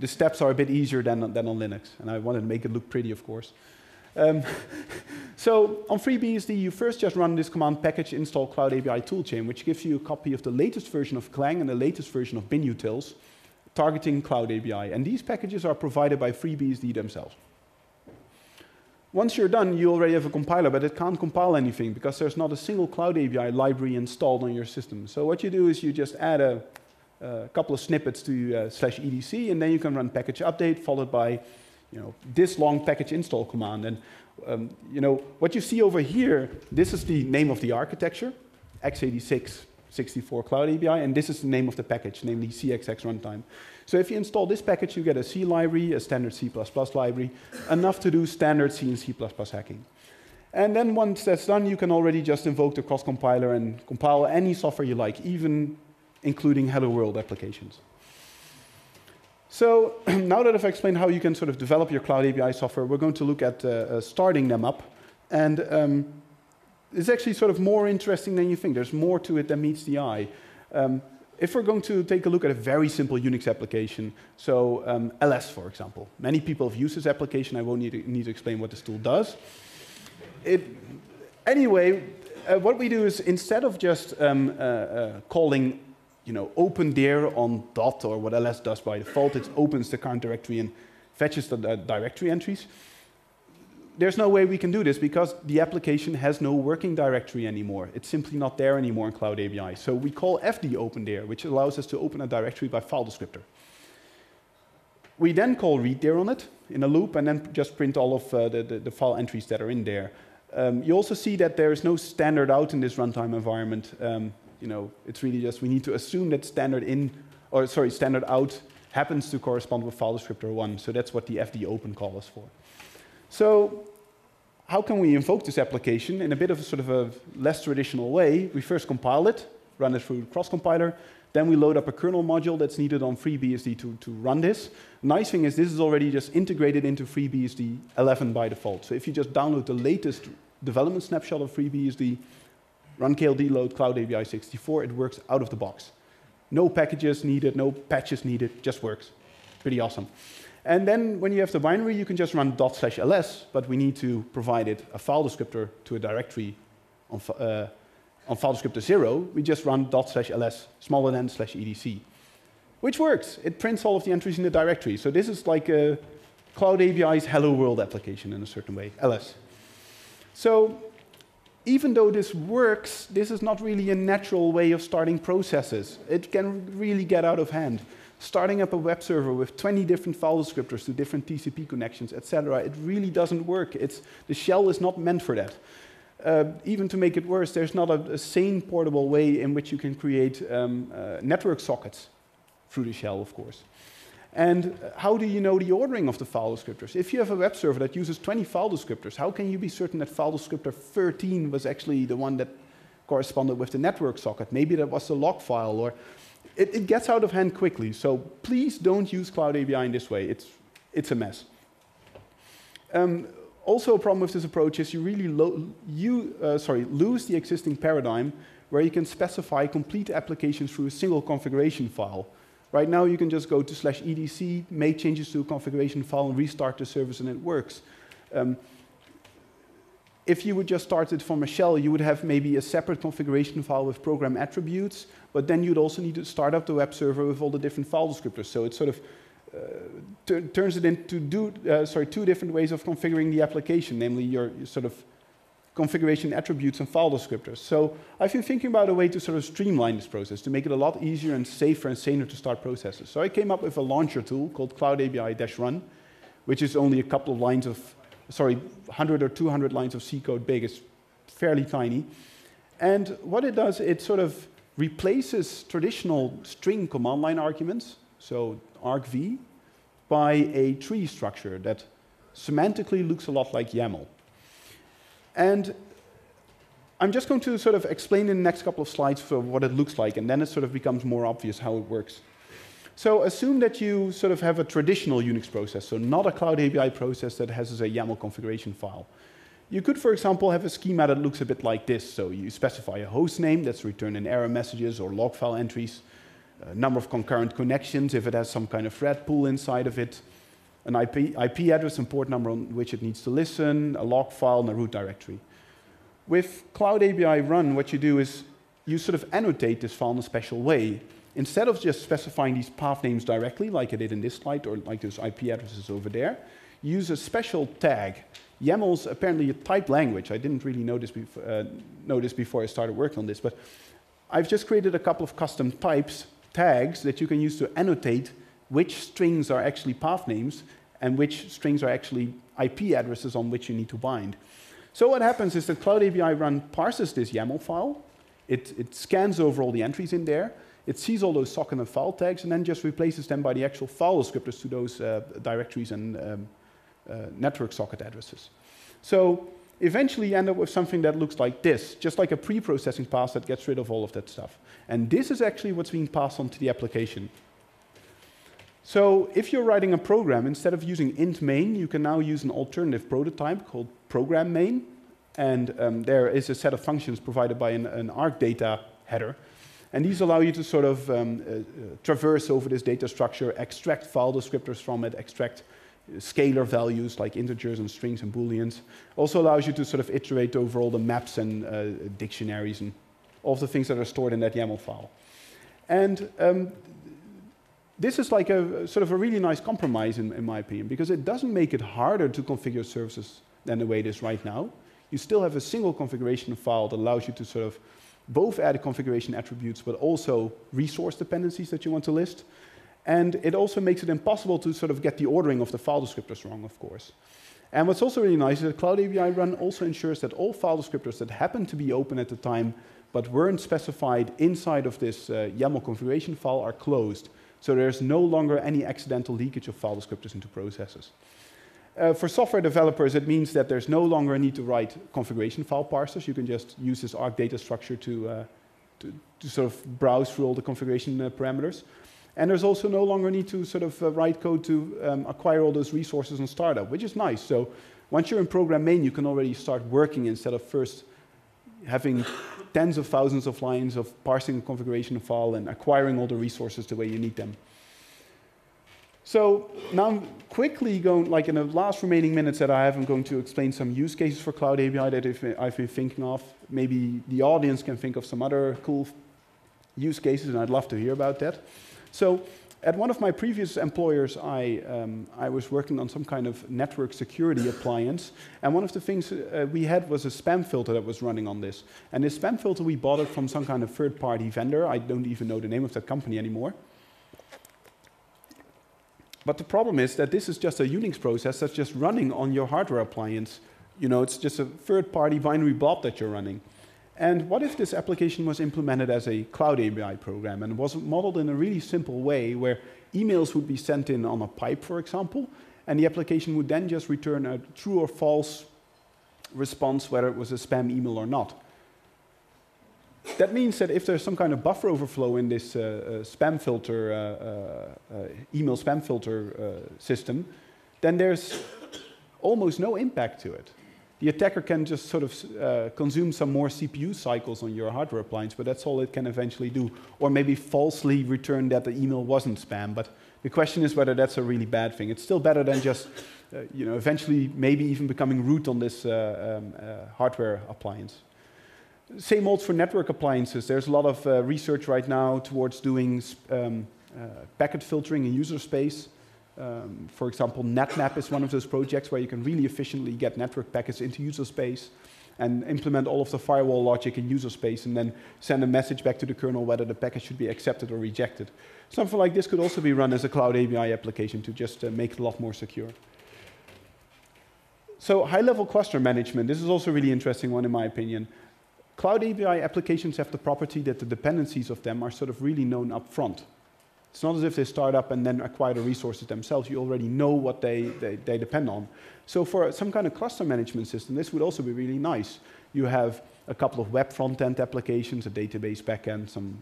the steps are a bit easier than, than on Linux, and I wanted to make it look pretty, of course. Um, so on FreeBSD, you first just run this command package install Cloud A B I toolchain, which gives you a copy of the latest version of Clang and the latest version of binutils targeting Cloud A B I. And these packages are provided by FreeBSD themselves. Once you're done, you already have a compiler, but it can't compile anything because there's not a single Cloud A B I library installed on your system. So what you do is you just add a, a couple of snippets to uh, slash edc, and then you can run package update followed by, you know, this long package install command. And um, you know what you see over here. This is the name of the architecture, x eighty-six sixty-four Cloud A B I, and this is the name of the package, namely C X X runtime. So if you install this package, you get a C library, a standard C plus plus library, enough to do standard C and C plus plus hacking. And then once that's done, you can already just invoke the cross-compiler and compile any software you like, even including Hello World applications. So now that I've explained how you can sort of develop your Cloud A B I software, we're going to look at uh, uh, starting them up. And um, it's actually sort of more interesting than you think. There's more to it than meets the eye. Um, if we're going to take a look at a very simple Unix application, so um, L S, for example. Many people have used this application. I won't need to, need to explain what this tool does. It, anyway, uh, what we do is, instead of just um, uh, uh, calling you know, opendir on dot, or what L S does by default, it opens the current directory and fetches the directory entries. There's no way we can do this because the application has no working directory anymore. It's simply not there anymore in Cloud A B I. So we call F D opendir, which allows us to open a directory by file descriptor. We then call readdir on it in a loop and then just print all of uh, the, the, the file entries that are in there. Um, you also see that there is no standard out in this runtime environment. Um, you know, it's really just we need to assume that standard in, or sorry, standard out happens to correspond with file descriptor one. So that's what the F D open call is for. So how can we invoke this application in a bit of a sort of a less traditional way? We first compile it, run it through the cross-compiler. Then we load up a kernel module that's needed on FreeBSD to, to run this. The nice thing is this is already just integrated into FreeBSD eleven by default. So if you just download the latest development snapshot of FreeBSD, run K L D load Cloud A B I sixty-four, it works out of the box. No packages needed, no patches needed, just works. Pretty awesome. And then when you have the binary, you can just run dot slash ls, but we need to provide it a file descriptor to a directory on, uh, on file descriptor zero. We just run dot slash ls smaller than slash edc, which works. It prints all of the entries in the directory. So this is like a Cloud A B I's Hello World application in a certain way, ls. So even though this works, this is not really a natural way of starting processes. It can really get out of hand. Starting up a web server with twenty different file descriptors to different T C P connections, et cetera, it really doesn't work. It's, the shell is not meant for that. Uh, even to make it worse, there's not a, a sane, portable way in which you can create um, uh, network sockets through the shell, of course. And how do you know the ordering of the file descriptors? If you have a web server that uses twenty file descriptors, how can you be certain that file descriptor thirteen was actually the one that corresponded with the network socket? Maybe that was the log file, or It, it gets out of hand quickly, so please don't use Cloud A B I in this way. It's, it's a mess. Um, also a problem with this approach is you really lo you, uh, sorry, lose the existing paradigm where you can specify complete applications through a single configuration file. Right now you can just go to slash edc, make changes to a configuration file, and restart the service, and it works. Um, If you would just start it from a shell, you would have maybe a separate configuration file with program attributes, but then you'd also need to start up the web server with all the different file descriptors. So it sort of uh, turns it into do, uh, sorry, two different ways of configuring the application, namely your, your sort of configuration attributes and file descriptors. So I've been thinking about a way to sort of streamline this process, to make it a lot easier and safer and saner to start processes. So I came up with a launcher tool called Cloud A B I-run, which is only a couple of lines of sorry, one hundred or two hundred lines of C code big. It's fairly tiny. And what it does, it sort of replaces traditional string command line arguments, so argv, by a tree structure that semantically looks a lot like YAML. And I'm just going to sort of explain in the next couple of slides for what it looks like, and then it sort of becomes more obvious how it works. So assume that you sort of have a traditional Unix process, so not a Cloud A B I process that has a YAML configuration file. You could, for example, have a schema that looks a bit like this. So you specify a host name that's returned in error messages or log file entries, a number of concurrent connections if it has some kind of thread pool inside of it, an I P, I P address and port number on which it needs to listen, a log file, and a root directory. With Cloud A B I run, what you do is you sort of annotate this file in a special way. Instead of just specifying these path names directly, like I did in this slide, or like those I P addresses over there, use a special tag. YAML's apparently a typed language. I didn't really know this, before, uh, know this before I started working on this, but I've just created a couple of custom types, tags, that you can use to annotate which strings are actually path names and which strings are actually I P addresses on which you need to bind. So what happens is that Cloud A B I run parses this YAML file. It, it scans over all the entries in there. It sees all those socket and file tags and then just replaces them by the actual file descriptors to those uh, directories and um, uh, network socket addresses. So eventually you end up with something that looks like this, just like a pre-processing pass that gets rid of all of that stuff. And this is actually what's being passed on to the application. So if you're writing a program, instead of using int main, you can now use an alternative prototype called program main. And um, there is a set of functions provided by an, an arg data header. And these allow you to sort of um, uh, uh, traverse over this data structure, extract file descriptors from it, extract scalar values like integers and strings and booleans. Also allows you to sort of iterate over all the maps and uh, dictionaries and all the things that are stored in that YAML file. And um, this is like a sort of a really nice compromise in, in my opinion, because it doesn't make it harder to configure services than the way it is right now. You still have a single configuration file that allows you to sort of both add configuration attributes, but also resource dependencies that you want to list. And it also makes it impossible to sort of get the ordering of the file descriptors wrong, of course. And what's also really nice is that Cloud A B I Run also ensures that all file descriptors that happen to be open at the time but weren't specified inside of this uh, YAML configuration file are closed. So there's no longer any accidental leakage of file descriptors into processes. Uh, for software developers, it means that there's no longer a need to write configuration file parsers. You can just use this Arc data structure to, uh, to, to sort of browse through all the configuration uh, parameters. And there's also no longer a need to sort of uh, write code to um, acquire all those resources and startup, which is nice. So once you're in program main, you can already start working instead of first having tens of thousands of lines of parsing a configuration file and acquiring all the resources the way you need them. So now I'm quickly going, like in the last remaining minutes that I have, I'm going to explain some use cases for Cloud A B I that I've been thinking of. Maybe the audience can think of some other cool use cases, and I'd love to hear about that. So at one of my previous employers, I, um, I was working on some kind of network security appliance. And one of the things uh, we had was a spam filter that was running on this. And this spam filter, we bought it from some kind of third-party vendor. I don't even know the name of that company anymore. But the problem is that this is just a Unix process that's just running on your hardware appliance. You know, it's just a third-party binary blob that you're running. And what if this application was implemented as a Cloud A B I program and was modeled in a really simple way where emails would be sent in on a pipe, for example, and the application would then just return a true or false response whether it was a spam email or not. That means that if there's some kind of buffer overflow in this uh, uh, spam filter, uh, uh, uh, email spam filter uh, system, then there's almost no impact to it. The attacker can just sort of uh, consume some more C P U cycles on your hardware appliance, but that's all it can eventually do. Or maybe falsely return that the email wasn't spam, but the question is whether that's a really bad thing. It's still better than just uh, you know, eventually maybe even becoming root on this uh, um, uh, hardware appliance. Same holds for network appliances. There's a lot of uh, research right now towards doing um, uh, packet filtering in user space. Um, for example, NetMap is one of those projects where you can really efficiently get network packets into user space and implement all of the firewall logic in user space and then send a message back to the kernel whether the packet should be accepted or rejected. Something like this could also be run as a Cloud A B I application to just uh, make it a lot more secure. So high-level cluster management. This is also a really interesting one in my opinion. Cloud A B I applications have the property that the dependencies of them are sort of really known up front. It's not as if they start up and then acquire the resources themselves. You already know what they, they, they depend on. So for some kind of cluster management system, this would also be really nice. You have a couple of web front-end applications, a database backend, some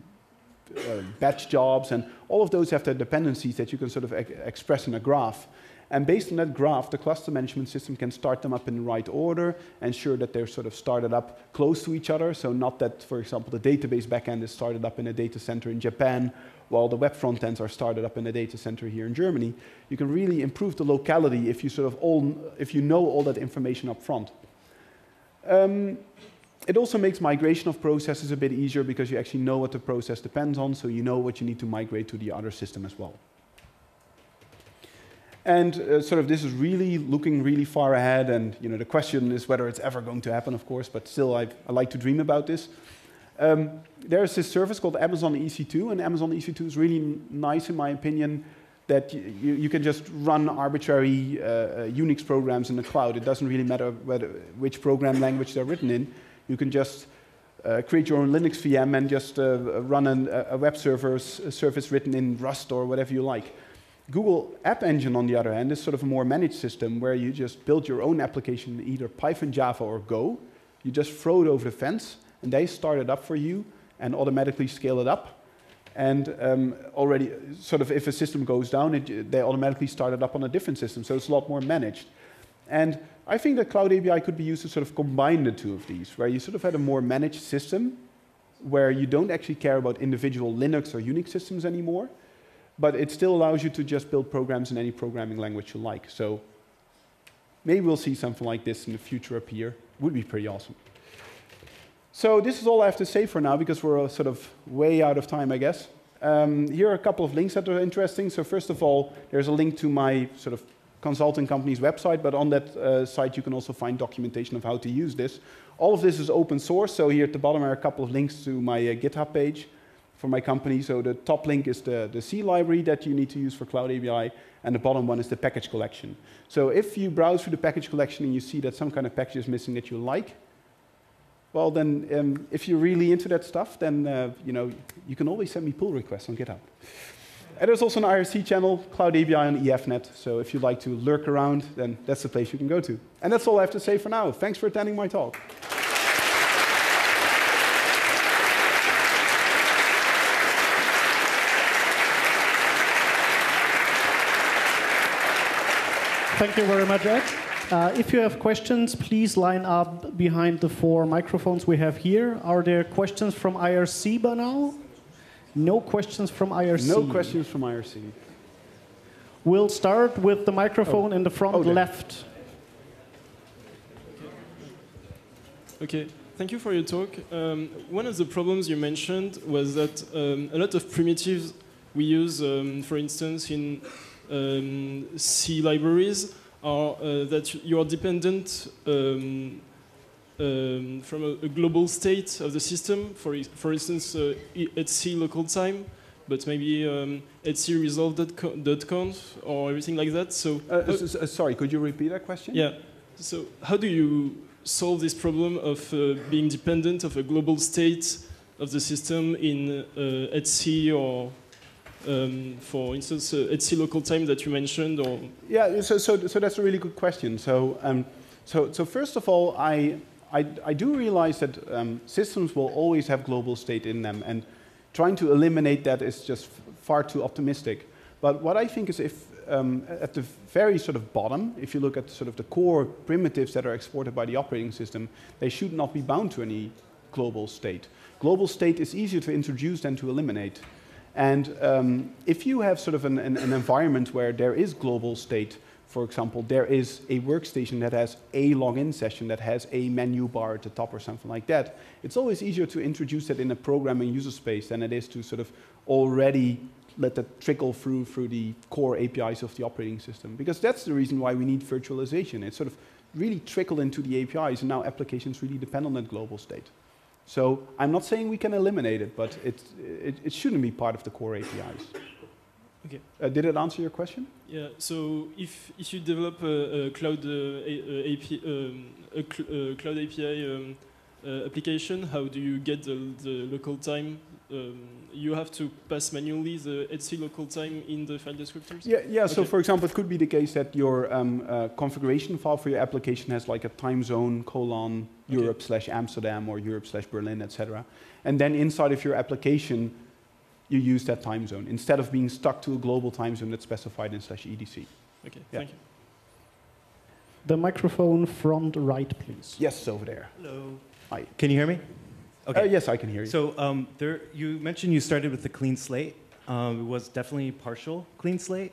uh, batch jobs, and all of those have their dependencies that you can sort of e- express in a graph. And based on that graph, the cluster management system can start them up in the right order, ensure that they're sort of started up close to each other, so not that, for example, the database backend is started up in a data center in Japan, while the web frontends are started up in a data center here in Germany. You can really improve the locality if you, sort of all, if you know all that information up front. Um, It also makes migration of processes a bit easier because you actually know what the process depends on, so you know what you need to migrate to the other system as well. And uh, sort of this is really looking really far ahead, and you know, the question is whether it's ever going to happen, of course, but still I've, I like to dream about this. Um, there's this service called Amazon E C two, and Amazon E C two is really nice in my opinion that you, you can just run arbitrary uh, Unix programs in the cloud. It doesn't really matter whether, which program language they're written in. You can just uh, create your own Linux V M and just uh, run an, a web server's a service written in Rust or whatever you like. Google App Engine, on the other hand, is sort of a more managed system where you just build your own application in either Python, Java, or Go. You just throw it over the fence, and they start it up for you and automatically scale it up. And um, already, sort of, if a system goes down, it, they automatically start it up on a different system, so it's a lot more managed. And I think that Cloud A B I could be used to sort of combine the two of these, where you sort of had a more managed system where you don't actually care about individual Linux or Unix systems anymore, but it still allows you to just build programs in any programming language you like. So maybe we'll see something like this in the future appear. Would be pretty awesome. So this is all I have to say for now, because we're sort of way out of time, I guess. Um, here are a couple of links that are interesting. So first of all, there's a link to my sort of consulting company's website, but on that uh, site you can also find documentation of how to use this. All of this is open source, so here at the bottom are a couple of links to my uh, GitHub page for my company. So the top link is the, the C library that you need to use for Cloud A B I, and the bottom one is the package collection. So if you browse through the package collection and you see that some kind of package is missing that you like, well then, um, if you're really into that stuff, then uh, you know, you can always send me pull requests on GitHub. And there's also an I R C channel, Cloud A B I on E F net, so if you'd like to lurk around, then that's the place you can go to. And that's all I have to say for now. Thanks for attending my talk. Thank you very much, Ed. Uh, if you have questions, please line up behind the four microphones we have here. Are there questions from I R C by now? No questions from I R C. No questions from I R C. We'll start with the microphone oh. in the front oh, left. Okay, thank you for your talk. Um, one of the problems you mentioned was that um, a lot of primitives we use, um, for instance, in um, C libraries, are uh, that you are dependent um, Um, from a, a global state of the system, for, for instance, uh, at C local time, but maybe um, at C resolve dot conf or everything like that. So, uh, uh, uh, sorry, could you repeat that question? Yeah. So, how do you solve this problem of uh, being dependent of a global state of the system in uh, at C or? Um, for instance, uh, at C local time that you mentioned, or? Yeah. So, so, so that's a really good question. So, um, so, so first of all, I. I, I do realize that um, systems will always have global state in them, and trying to eliminate that is just far too optimistic. But what I think is, if um, at the very sort of bottom, if you look at sort of the core primitives that are exported by the operating system, they should not be bound to any global state. Global state is easier to introduce than to eliminate. And um, if you have sort of an, an, an environment where there is global state, for example, there is a workstation that has a login session, that has a menu bar at the top or something like that. It's always easier to introduce that in a programming user space than it is to sort of already let that trickle through through the core A P Is of the operating system. Because that's the reason why we need virtualization. It sort of really trickled into the A P Is, and now applications really depend on that global state. So I'm not saying we can eliminate it, but it, it, it shouldn't be part of the core A P Is. Okay. Uh, did it answer your question? Yeah. So, if if you develop a, a cloud uh, a, a, API, um, a cl uh, cloud A P I um, uh, application, how do you get the, the local time? Um, you have to pass manually the H C local time in the file descriptors. Yeah. Yeah. Okay. So, for example, it could be the case that your um, uh, configuration file for your application has like a time zone colon okay. Europe slash Amsterdam or Europe slash Berlin, et cetera. And then inside of your application, you use that time zone instead of being stuck to a global time zone that's specified in slash E D C. Okay, yeah. Thank you. The microphone front right, please. Yes, over there. Hello. Hi. Can you hear me? Okay. Uh, yes, I can hear you. So um, there, you mentioned you started with a clean slate. Um, it was definitely partial clean slate.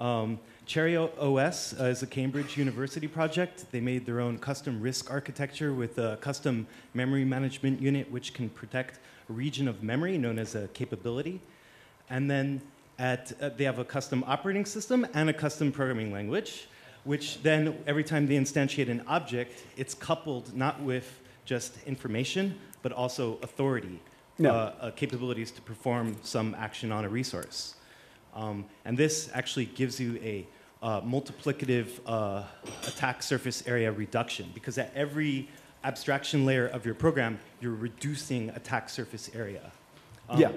Um, CheriOS uh, is a Cambridge University project. They made their own custom RISC architecture with a custom memory management unit, which can protect a region of memory known as a capability. And then at, uh, they have a custom operating system and a custom programming language, which then every time they instantiate an object, it's coupled not with just information, but also authority, no. uh, uh, capabilities to perform some action on a resource. Um, and this actually gives you a uh, multiplicative uh, attack surface area reduction, because at every abstraction layer of your program, you're reducing attack surface area. Um, yeah.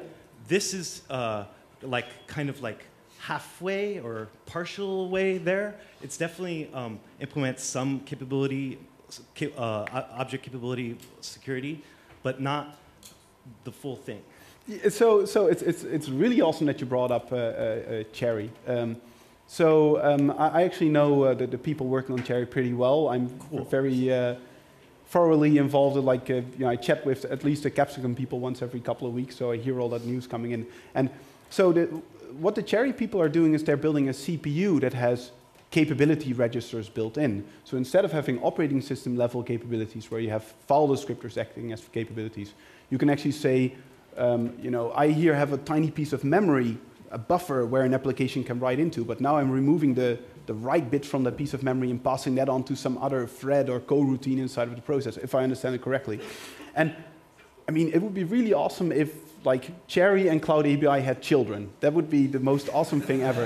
This is uh, like kind of like halfway or partial way there. It's definitely um, implements some capability, uh, object capability security, but not the full thing. So, so it's, it's, it's really awesome that you brought up uh, uh, Cherry. Um, so um, I, I actually know uh, the, the people working on Cherry pretty well. I'm cool. very, uh, thoroughly involved in, like, uh, you know, I chat with at least the Capsicum people once every couple of weeks, so I hear all that news coming in. And so the, what the Cherry people are doing is they're building a C P U that has capability registers built in. So instead of having operating system level capabilities where you have file descriptors acting as capabilities, you can actually say, um, you know, I here have a tiny piece of memory, a buffer where an application can write into, but now I'm removing the, the write bit from that piece of memory and passing that on to some other thread or coroutine inside of the process, if I understand it correctly. And I mean, it would be really awesome if, like, Cherry and Cloud A B I had children. That would be the most awesome thing ever.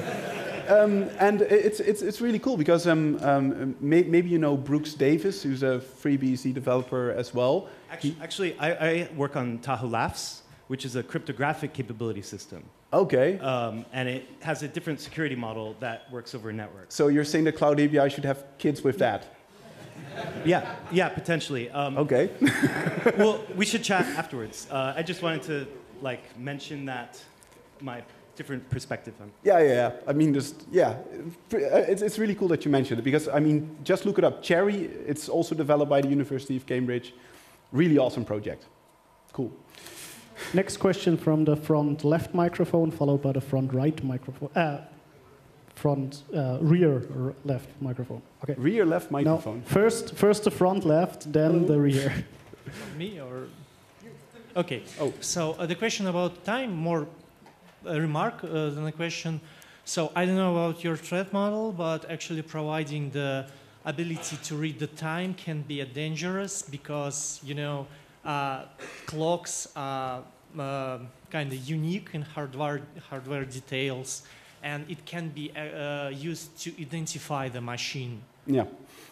Um, and it's, it's, it's really cool because um, um, may, maybe you know Brooks Davis, who's a FreeBSD developer as well. Actually, actually I, I work on Tahoe Laughs, which is a cryptographic capability system. Okay. Um, and it has a different security model that works over a network. So you're saying that Cloud A B I should have kids with that? Yeah, yeah, potentially. Um, okay. Well, we should chat afterwards. Uh, I just wanted to, like, mention that my different perspective on. Yeah, yeah, yeah. I mean, just, yeah. It's, it's really cool that you mentioned it because, I mean, just look it up. Cherry, it's also developed by the University of Cambridge. Really awesome project. Cool. Next question from the front left microphone, followed by the front right microphone. Uh, front, uh, rear r left microphone. Okay. Rear left microphone. No, first, first the front left, then oh. the rear. Me or? Okay. Oh. So uh, the question about time, more a remark uh, than a question. So I don't know about your threat model, but actually providing the ability to read the time can be a dangerous because, you know, Uh, clocks are uh, kind of unique in hardware, hardware details, and it can be uh, used to identify the machine. Yeah,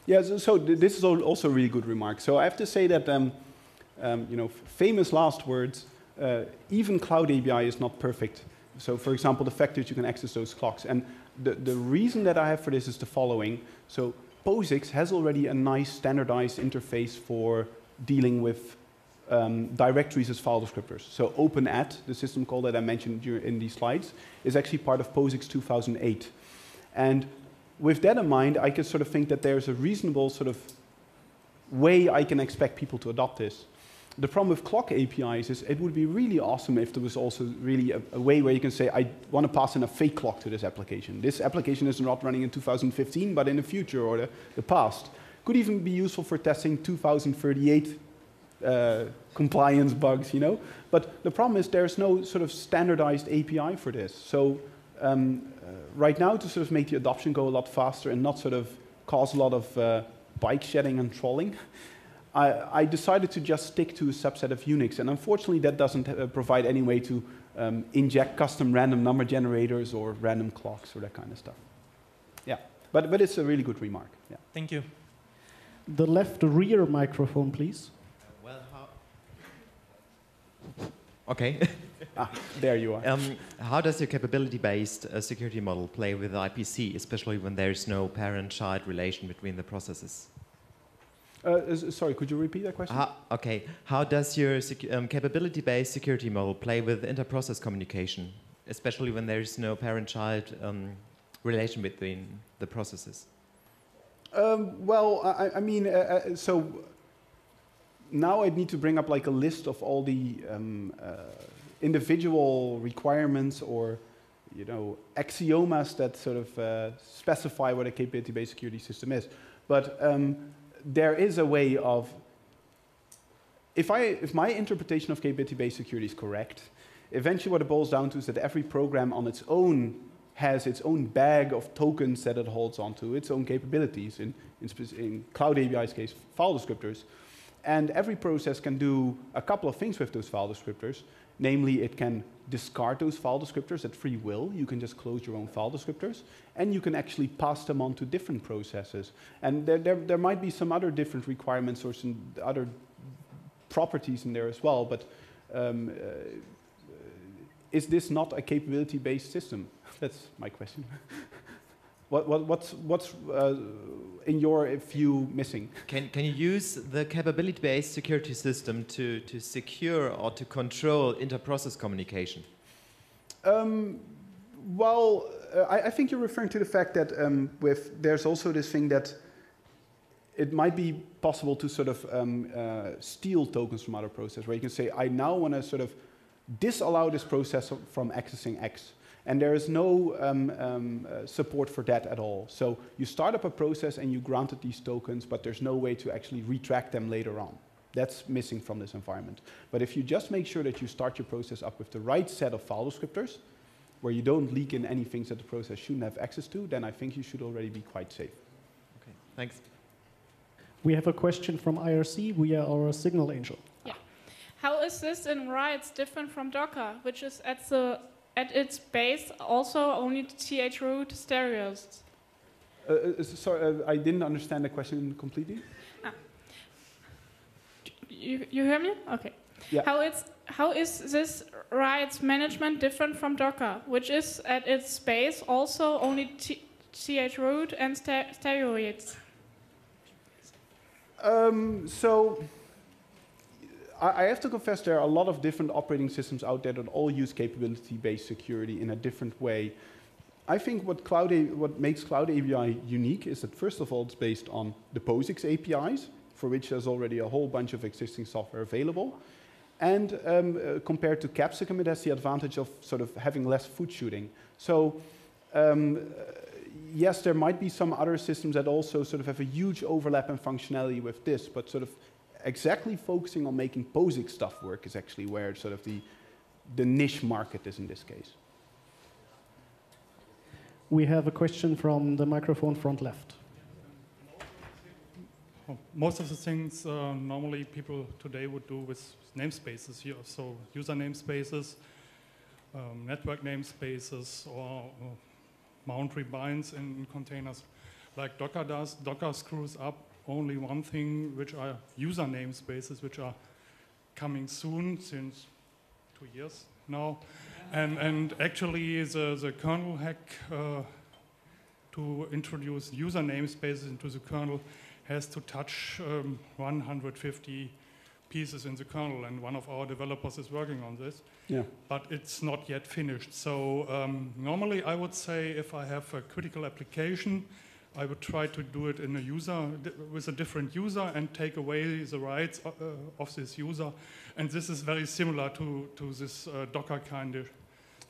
yeah. So, so this is also a really good remark. So I have to say that um, um, you know, famous last words. Uh, even Cloud A B I is not perfect. So, for example, the fact that you can access those clocks, and the the reason that I have for this is the following. So POSIX has already a nice standardized interface for dealing with Um, directories as file descriptors. So OpenAD, the system call that I mentioned in these slides, is actually part of POSIX two thousand eight. And with that in mind, I can sort of think that there's a reasonable sort of way I can expect people to adopt this. The problem with clock A P Is is it would be really awesome if there was also really a, a way where you can say, I want to pass in a fake clock to this application. This application is not running in two thousand fifteen, but in the future or the, the past. Could even be useful for testing two thousand thirty-eight Uh, compliance bugs, you know. But the problem is there's no sort of standardized A P I for this. So um, uh, right now, to sort of make the adoption go a lot faster and not sort of cause a lot of uh, bike shedding and trolling, I, I decided to just stick to a subset of Unix. And unfortunately, that doesn't uh, provide any way to um, inject custom random number generators or random clocks or that kind of stuff. Yeah, but, but it's a really good remark. Yeah. Thank you. The left rear microphone, please. Okay. Ah, there you are. Um, how does your capability-based uh, security model play with I P C, especially when there is no parent-child relation between the processes? Uh, sorry, could you repeat that question? How, okay. How does your secu um, capability-based security model play with inter-process communication, especially when there is no parent-child um, relation between the processes? Um, well, I, I mean, uh, so... Now I'd need to bring up like a list of all the um, uh, individual requirements or, you know, axiomas that sort of uh, specify what a capability-based security system is. But um, there is a way of, if, I, if my interpretation of capability-based security is correct, eventually what it boils down to is that every program on its own has its own bag of tokens that it holds onto, its own capabilities, in, in, in Cloud A B I's case, file descriptors. And every process can do a couple of things with those file descriptors. Namely, it can discard those file descriptors at free will. You can just close your own file descriptors. And you can actually pass them on to different processes. And there, there, there might be some other different requirements or some other properties in there as well. But um, uh, is this not a capability-based system? That's my question. What, what, what's what's uh, in your view missing? Can, can you use the capability-based security system to, to secure or to control inter-process communication? Um, well, uh, I, I think you're referring to the fact that um, with there's also this thing that it might be possible to sort of um, uh, steal tokens from other processes, where you can say, I now want to sort of disallow this process from accessing X. And there is no um, um, uh, support for that at all. So you start up a process and you granted these tokens, but there's no way to actually retract them later on. That's missing from this environment. But if you just make sure that you start your process up with the right set of file descriptors, where you don't leak in any things that the process shouldn't have access to, then I think you should already be quite safe. Okay, thanks. We have a question from I R C via our Signal Angel. Yeah. How is this in rights different from Docker, which is at the at its base also only throot stereos? Uh, uh, sorry, uh, I didn't understand the question completely. Ah. You, you hear me? Okay. Yeah. How it's how is this rights management different from Docker, which is at its base also only throot and steroids? Um, so, I, I have to confess there are a lot of different operating systems out there that all use capability-based security in a different way. I think what, Cloud A- what makes Cloud A B I unique is that, first of all, it's based on the POSIX A P Is, for which there's already a whole bunch of existing software available. And um, uh, compared to Capsicum, it has the advantage of sort of having less foot shooting. So, um, uh, yes, there might be some other systems that also sort of have a huge overlap in functionality with this, but sort of exactly focusing on making POSIX stuff work is actually where sort of the, the niche market is in this case. We have a question from the microphone front left. Most of the things uh, normally people today would do with namespaces here, so user namespaces, um, network namespaces, or uh, boundary binds in containers like Docker does. Docker screws up only one thing, which are user namespaces, which are coming soon, since two years now. And, and actually, the, the kernel hack uh, to introduce user namespaces into the kernel has to touch um, one hundred fifty pieces in the kernel, and one of our developers is working on this. Yeah. But it's not yet finished. So um, normally I would say if I have a critical application, I would try to do it in a user with a different user and take away the rights uh, of this user. And this is very similar to, to this uh, Docker kind of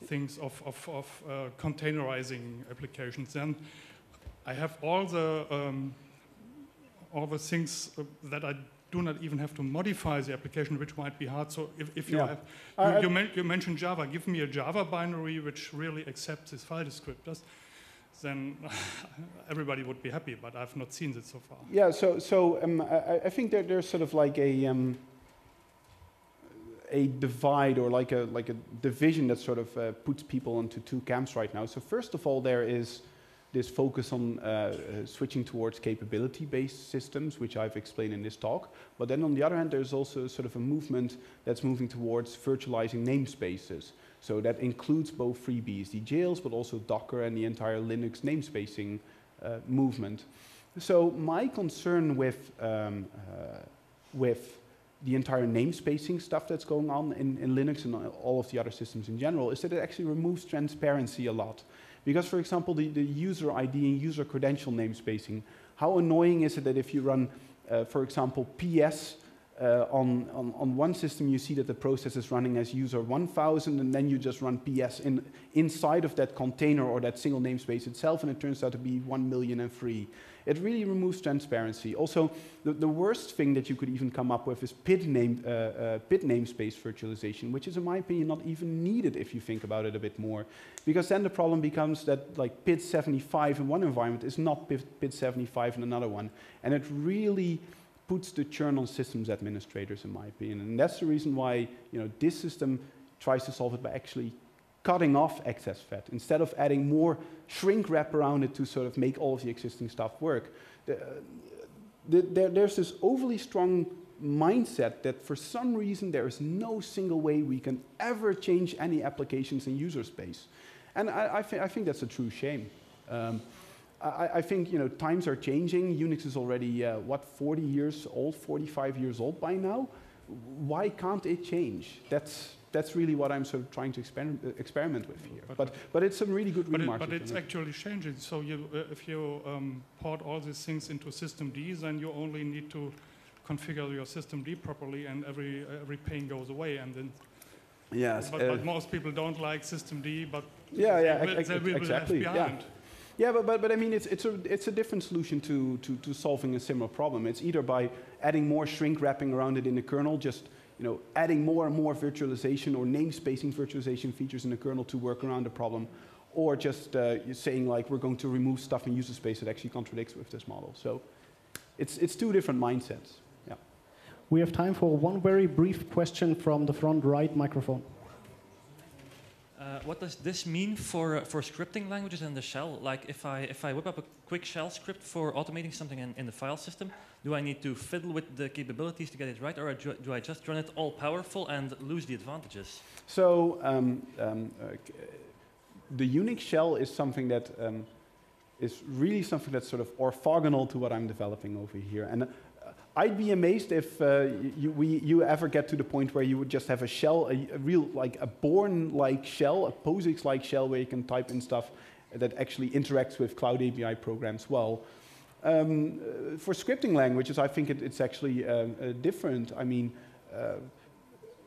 things of, of, of uh, containerizing applications. Then I have all the um, all the things uh, that I do not even have to modify the application, which might be hard. So if, if you yeah. have, you, uh, you, men you mentioned Java, give me a Java binary which really accepts these file descriptors, then everybody would be happy, but I've not seen that so far. Yeah, so, so um, I, I think there, there's sort of like a, um, a divide or like a, like a division that sort of uh, puts people into two camps right now. So first of all, there is this focus on uh, uh, switching towards capability-based systems, which I've explained in this talk. But then on the other hand, there's also sort of a movement that's moving towards virtualizing namespaces. So that includes both FreeBSD jails, but also Docker and the entire Linux namespacing uh, movement. So my concern with, um, uh, with the entire namespacing stuff that's going on in, in Linux and all of the other systems in general is that it actually removes transparency a lot. Because, for example, the, the user I D and user credential namespacing, how annoying is it that if you run, uh, for example, P S uh, on, on, on one system, you see that the process is running as user one thousand, and then you just run P S in, inside of that container or that single namespace itself, and it turns out to be one million and three. It really removes transparency. Also, the, the worst thing that you could even come up with is P I D, name, uh, uh, P I D namespace virtualization, which is, in my opinion, not even needed if you think about it a bit more. Because then the problem becomes that like P I D seventy-five in one environment is not P I D seventy-five in another one. And it really puts the churn on systems administrators, in my opinion. And that's the reason why, you know, this system tries to solve it by actually cutting off excess fat, instead of adding more shrink wrap around it to sort of make all of the existing stuff work. The, the, there, there's this overly strong mindset that for some reason there is no single way we can ever change any applications in user space. And I, I, th I think that's a true shame. Um, I, I think, you know, times are changing. Unix is already, uh, what, forty years old, forty-five years old by now? Why can't it change? That's that's really what I'm sort of trying to experiment, experiment with here. But but, but it's some really good but remarks. It, but it's actually changing. So you, uh, if you um, port all these things into systemd, then you only need to configure your systemd properly, and every every pain goes away. And then yes, but, uh, but most people don't like systemd. But yeah, yeah, they will, ex they will exactly. Left behind. Yeah. Yeah, but, but, but I mean, it's, it's, a, it's a different solution to, to, to solving a similar problem. It's either by adding more shrink wrapping around it in the kernel, just you know, adding more and more virtualization or namespacing virtualization features in the kernel to work around the problem, or just uh, saying, like, we're going to remove stuff in user space that actually contradicts with this model. So it's, it's two different mindsets. Yeah. We have time for one very brief question from the front right microphone. Uh, what does this mean for uh, for scripting languages and the shell? Like, if I if I whip up a quick shell script for automating something in, in the file system, do I need to fiddle with the capabilities to get it right, or do I just run it all powerful and lose the advantages? So um, um, uh, the Unix shell is something that um, is really something that's sort of orthogonal to what I'm developing over here, and. Uh, I'd be amazed if uh, you, we, you ever get to the point where you would just have a shell, a, a real, like a Born-like shell, a POSIX-like shell where you can type in stuff that actually interacts with Cloud A B I programs well. Um, for scripting languages, I think it, it's actually uh, uh, different. I mean, uh,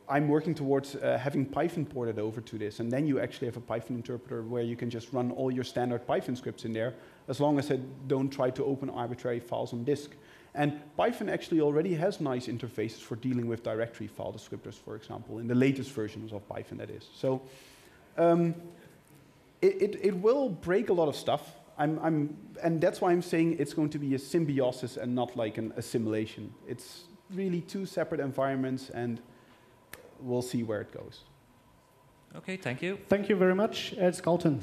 I'm working towards uh, having Python ported over to this, and then you actually have a Python interpreter where you can just run all your standard Python scripts in there, as long as they don't try to open arbitrary files on disk. And Python actually already has nice interfaces for dealing with directory file descriptors, for example, in the latest versions of Python, that is. So um, it, it, it will break a lot of stuff, I'm, I'm, and that's why I'm saying it's going to be a symbiosis and not like an assimilation. It's really two separate environments, and we'll see where it goes. OK, thank you. Thank you very much, Ed Schouten.